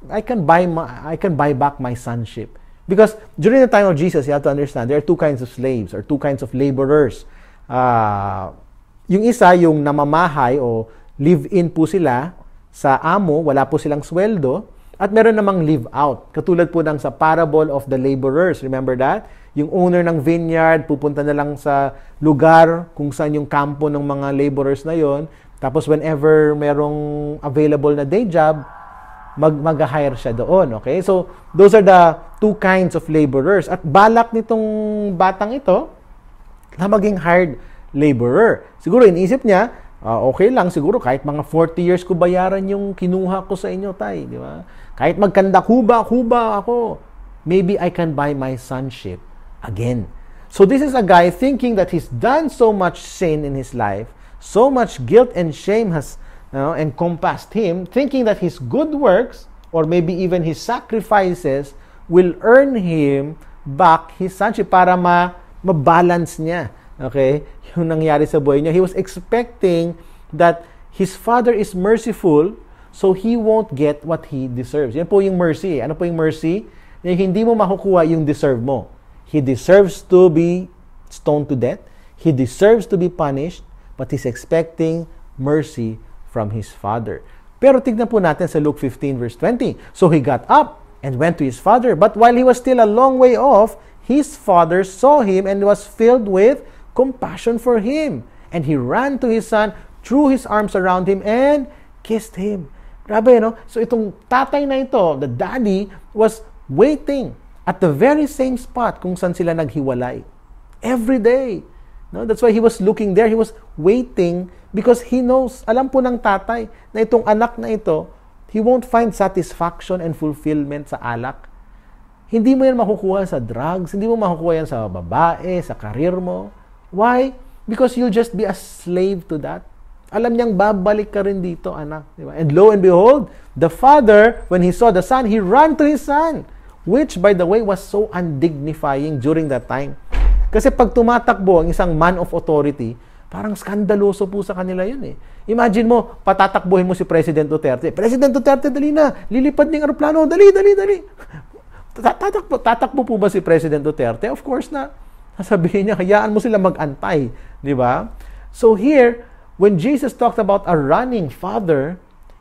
I can buy back my sonship. Because during the time of Jesus, you have to understand, there are two kinds of slaves or two kinds of laborers. Yung isa, yung namamahay o live-in po sila sa amo, wala po silang sweldo, at meron namang live-out. Katulad po ng sa parable of the laborers. Remember that? Yung owner ng vineyard, pupunta na lang sa lugar kung saan yung kampo ng mga laborers na yon. Tapos whenever merong available na day job, mag-hire siya doon. Okay? So, those are the two kinds of laborers. At balak nitong batang ito na maging hired laborer. Siguro, iniisip niya, okay lang, siguro kahit mga 40 years ko bayaran yung kinuha ko sa inyo, tay. Di ba? Kahit magkanda-kuba ako, maybe I can buy my sonship again. So this is a guy thinking that he's done so much sin in his life, so much guilt and shame has encompassed him, thinking that his good works or maybe even his sacrifices will earn him back his sonship para ma-balance niya Okay? Yung nangyari sa buhay niya. He was expecting that his father is merciful, so he won't get what he deserves. Yan po yung mercy. Ano po yung mercy? Yung hindi mo makukuha yung deserve mo. He deserves to be stoned to death. He deserves to be punished, but he's expecting mercy from his father. Pero tignan po natin sa Luke 15 verse 20. So he got up and went to his father, but while he was still a long way off, his father saw him and was filled with compassion for him. And he ran to his son, threw his arms around him, and kissed him. Grabe, no? So itong tatay na ito, the daddy, was waiting at the very same spot kung saan sila naghiwalay. Every day. No? That's why he was looking there. He was waiting because he knows, alam po ng tatay, na itong anak na ito, he won't find satisfaction and fulfillment sa alak. Hindi mo yan makukuha sa drugs, hindi mo makukuha yan sa babae, sa karir mo. Why? Because you'll just be a slave to that. Alam niyang babalik ka rin dito, anak. Diba? And lo and behold, the father, when he saw the son, he ran to his son, which, by the way, was so undignifying during that time. Kasi pag tumatakbo ang isang man of authority, parang skandaloso po sa kanila yun eh. Imagine mo, patatakbohin mo si President Duterte. President Duterte, dali na! Lilipad ng aeroplano! Dali, dali, dali! Tatakbo po ba si President Duterte? Of course na. Sasabihin niya, hayaan mo sila mag-antay. Diba? So here, when Jesus talked about a running father,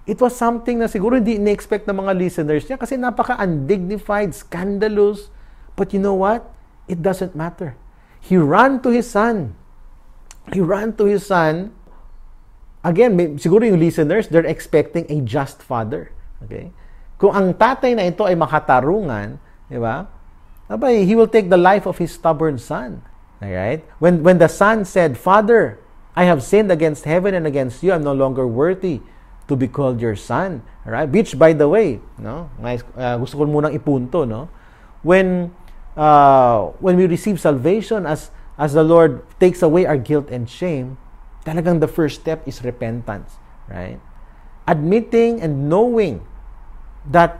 it was something na siguro hindi in-expect ng mga listeners niya kasi napaka-undignified, scandalous. But you know what? It doesn't matter. He ran to his son. He ran to his son. Again, siguro yung listeners, they're expecting a just father. Okay? Kung ang tatay na ito ay makatarungan, di ba? He will take the life of his stubborn son. Alright? When the son said, "Father, I have sinned against heaven and against you. I'm no longer worthy to be called your son." Alright? Which, by the way, no? Gusto ko munang ipunto, no? When we receive salvation as the Lord takes away our guilt and shame, talagang the first step is repentance, right? Admitting and knowing that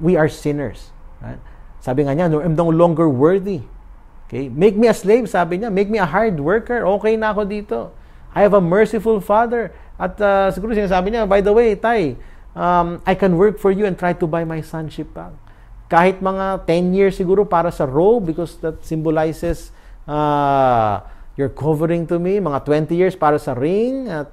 we are sinners, right? Sabi nga niya, I'm no longer worthy. Okay? Make me a slave, sabi niya. Make me a hard worker. Okay na ako dito. I have a merciful father. At siguro sinasabi niya, by the way, Tay, I can work for you and try to buy my sonship back. Kahit mga 10 years siguro para sa robe because that symbolizes your covering to me. Mga 20 years para sa ring at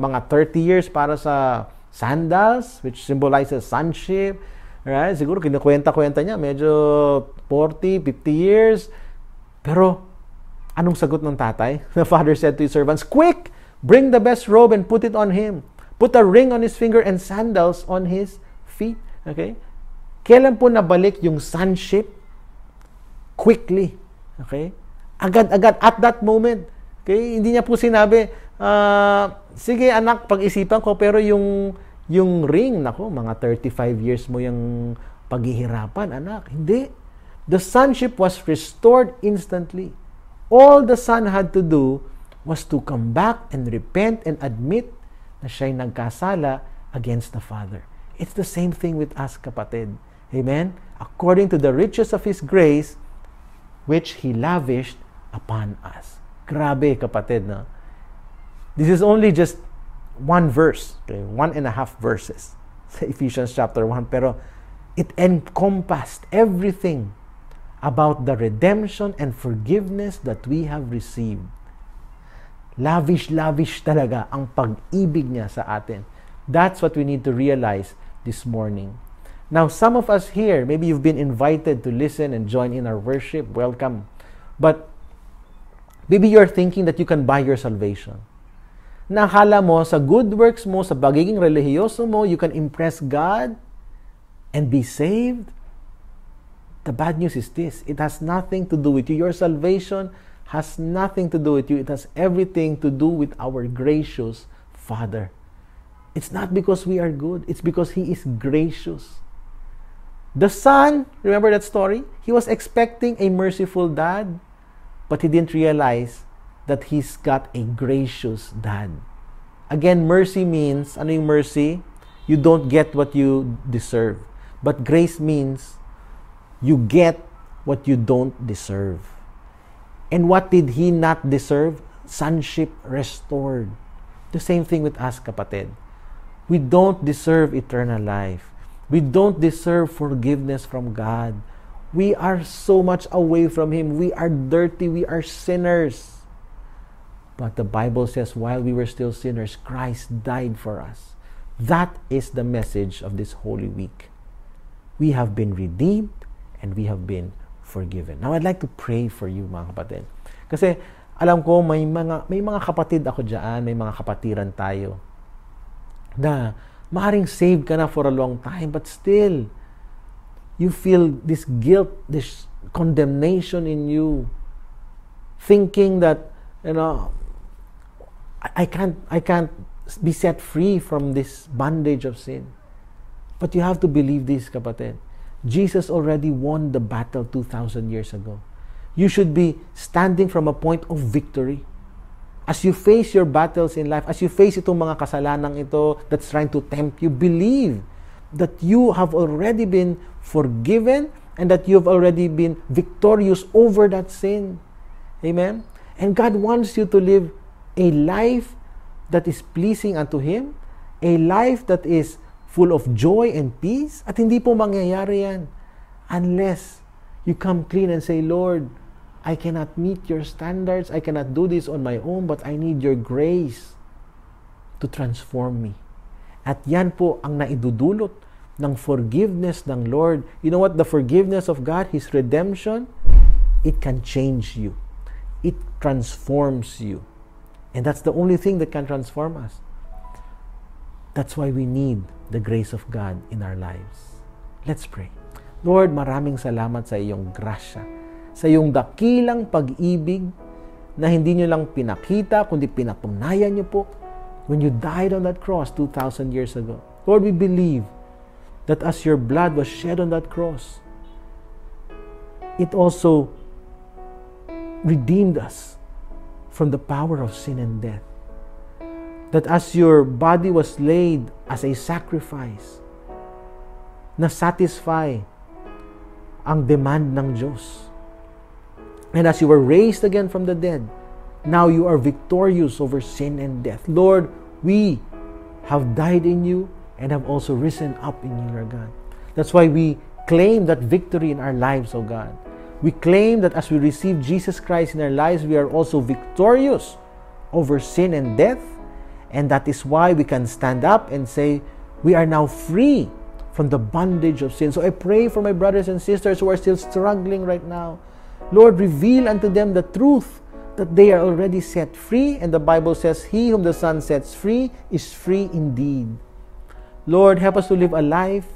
mga 30 years para sa sandals which symbolizes sonship. Alright? Siguro kinukwenta-kwenta niya medyo 40, 50 years. Pero anong sagot ng tatay? The father said to his servants, "Quick! Bring the best robe and put it on him. Put a ring on his finger and sandals on his feet." Okay? Kailan po nabalik yung sonship? Quickly. Okay? Agad-agad at that moment. Okay? Hindi niya po sinabi, sige anak, pag-isipan ko, pero yung ring, nako, mga 35 years mo yung paghihirapan, anak. Hindi. The sonship was restored instantly. All the son had to do was to come back and repent and admit na siya'y nagkasala against the father. It's the same thing with us, kapatid. Amen? According to the riches of His grace, which He lavished upon us. Grabe, kapatid, no? This is only just one verse, okay? 1.5 verses, Ephesians chapter 1. Pero it encompassed everything about the redemption and forgiveness that we have received. Lavish-lavish talaga ang pag-ibig niya sa atin. That's what we need to realize this morning. Now, some of us here, maybe you've been invited to listen and join in our worship. Welcome. But maybe you're thinking that you can buy your salvation. Nakala mo, sa good works mo, sa pagiging religyoso mo, you can impress God and be saved. The bad news is this. It has nothing to do with you. Your salvation has nothing to do with you. It has everything to do with our gracious Father. It's not because we are good. It's because He is gracious. The son, remember that story? He was expecting a merciful dad, but he didn't realize that he's got a gracious dad. Again, mercy means, ano yung mercy? You don't get what you deserve. But grace means you get what you don't deserve. And what did he not deserve? Sonship restored. The same thing with us, kapatid. We don't deserve eternal life. We don't deserve forgiveness from God. We are so much away from Him. We are dirty. We are sinners. But the Bible says, while we were still sinners, Christ died for us. That is the message of this Holy Week. We have been redeemed and we have been forgiven. Now, I'd like to pray for you, mga kapatid. Kasi, alam ko, may mga kapatid ako dyan, may mga kapatiran tayo, na maaaring saved ka na for a long time, but still, you feel this guilt, this condemnation in you, thinking that, you know, I can't be set free from this bondage of sin. But you have to believe this, kapatid. Jesus already won the battle 2,000 years ago. You should be standing from a point of victory. As you face your battles in life, as you face itong mga kasalanang ito that's trying to tempt you, believe that you have already been forgiven and that you've already been victorious over that sin. Amen? And God wants you to live a life that is pleasing unto Him, a life that is full of joy and peace, at hindi po mangyayari yan unless you come clean and say, Lord, I cannot meet your standards, I cannot do this on my own, but I need your grace to transform me. At yan po ang naidudulot ng forgiveness ng Lord. You know what? The forgiveness of God, His redemption, it can change you. It transforms you. And that's the only thing that can transform us. That's why we need the grace of God in our lives. Let's pray. Lord, maraming salamat sa iyong grasya, sa iyong dakilang pag-ibig na hindi nyo lang pinakita, kundi pinatunayan nyo po when you died on that cross 2,000 years ago. Lord, we believe that as your blood was shed on that cross, it also redeemed us from the power of sin and death. That as your body was laid as a sacrifice na satisfy ang demand ng Diyos. And as you were raised again from the dead, now you are victorious over sin and death. Lord, we have died in you and have also risen up in you, Lord God. That's why we claim that victory in our lives, O God. We claim that as we receive Jesus Christ in our lives, we are also victorious over sin and death. And that is why we can stand up and say, we are now free from the bondage of sin. So I pray for my brothers and sisters who are still struggling right now. Lord, reveal unto them the truth that they are already set free, and the Bible says, he whom the Son sets free is free indeed. Lord, help us to live a life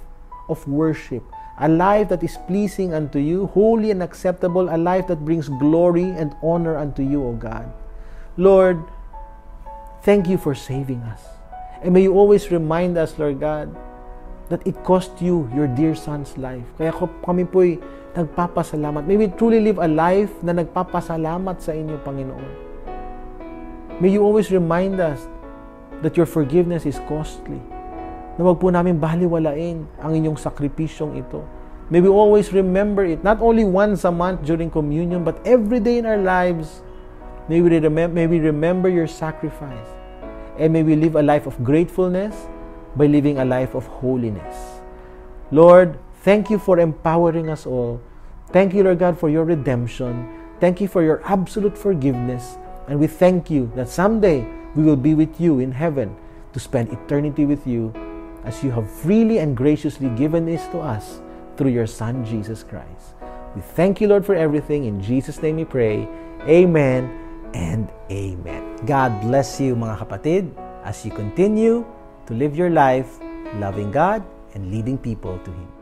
of worship, a life that is pleasing unto you, holy and acceptable, a life that brings glory and honor unto you, O God. Lord, thank you for saving us. And may you always remind us, Lord God, that it cost you your dear Son's life. Kaya kami po'y nagpapasalamat. May we truly live a life na nagpapasalamat sa inyo, Panginoon. May you always remind us that your forgiveness is costly. Na wag po namin baliwalain ang inyong sakripisyong ito. May we always remember it, not only once a month during communion, but every day in our lives, may we remember your sacrifice. And may we live a life of gratefulness by living a life of holiness. Lord, thank you for empowering us all. Thank you, Lord God, for your redemption. Thank you for your absolute forgiveness. And we thank you that someday we will be with you in heaven to spend eternity with you as you have freely and graciously given this to us through your Son, Jesus Christ. We thank you, Lord, for everything. In Jesus' name we pray. Amen and amen. God bless you, mga kapatid, as you continue to live your life loving God and leading people to Him.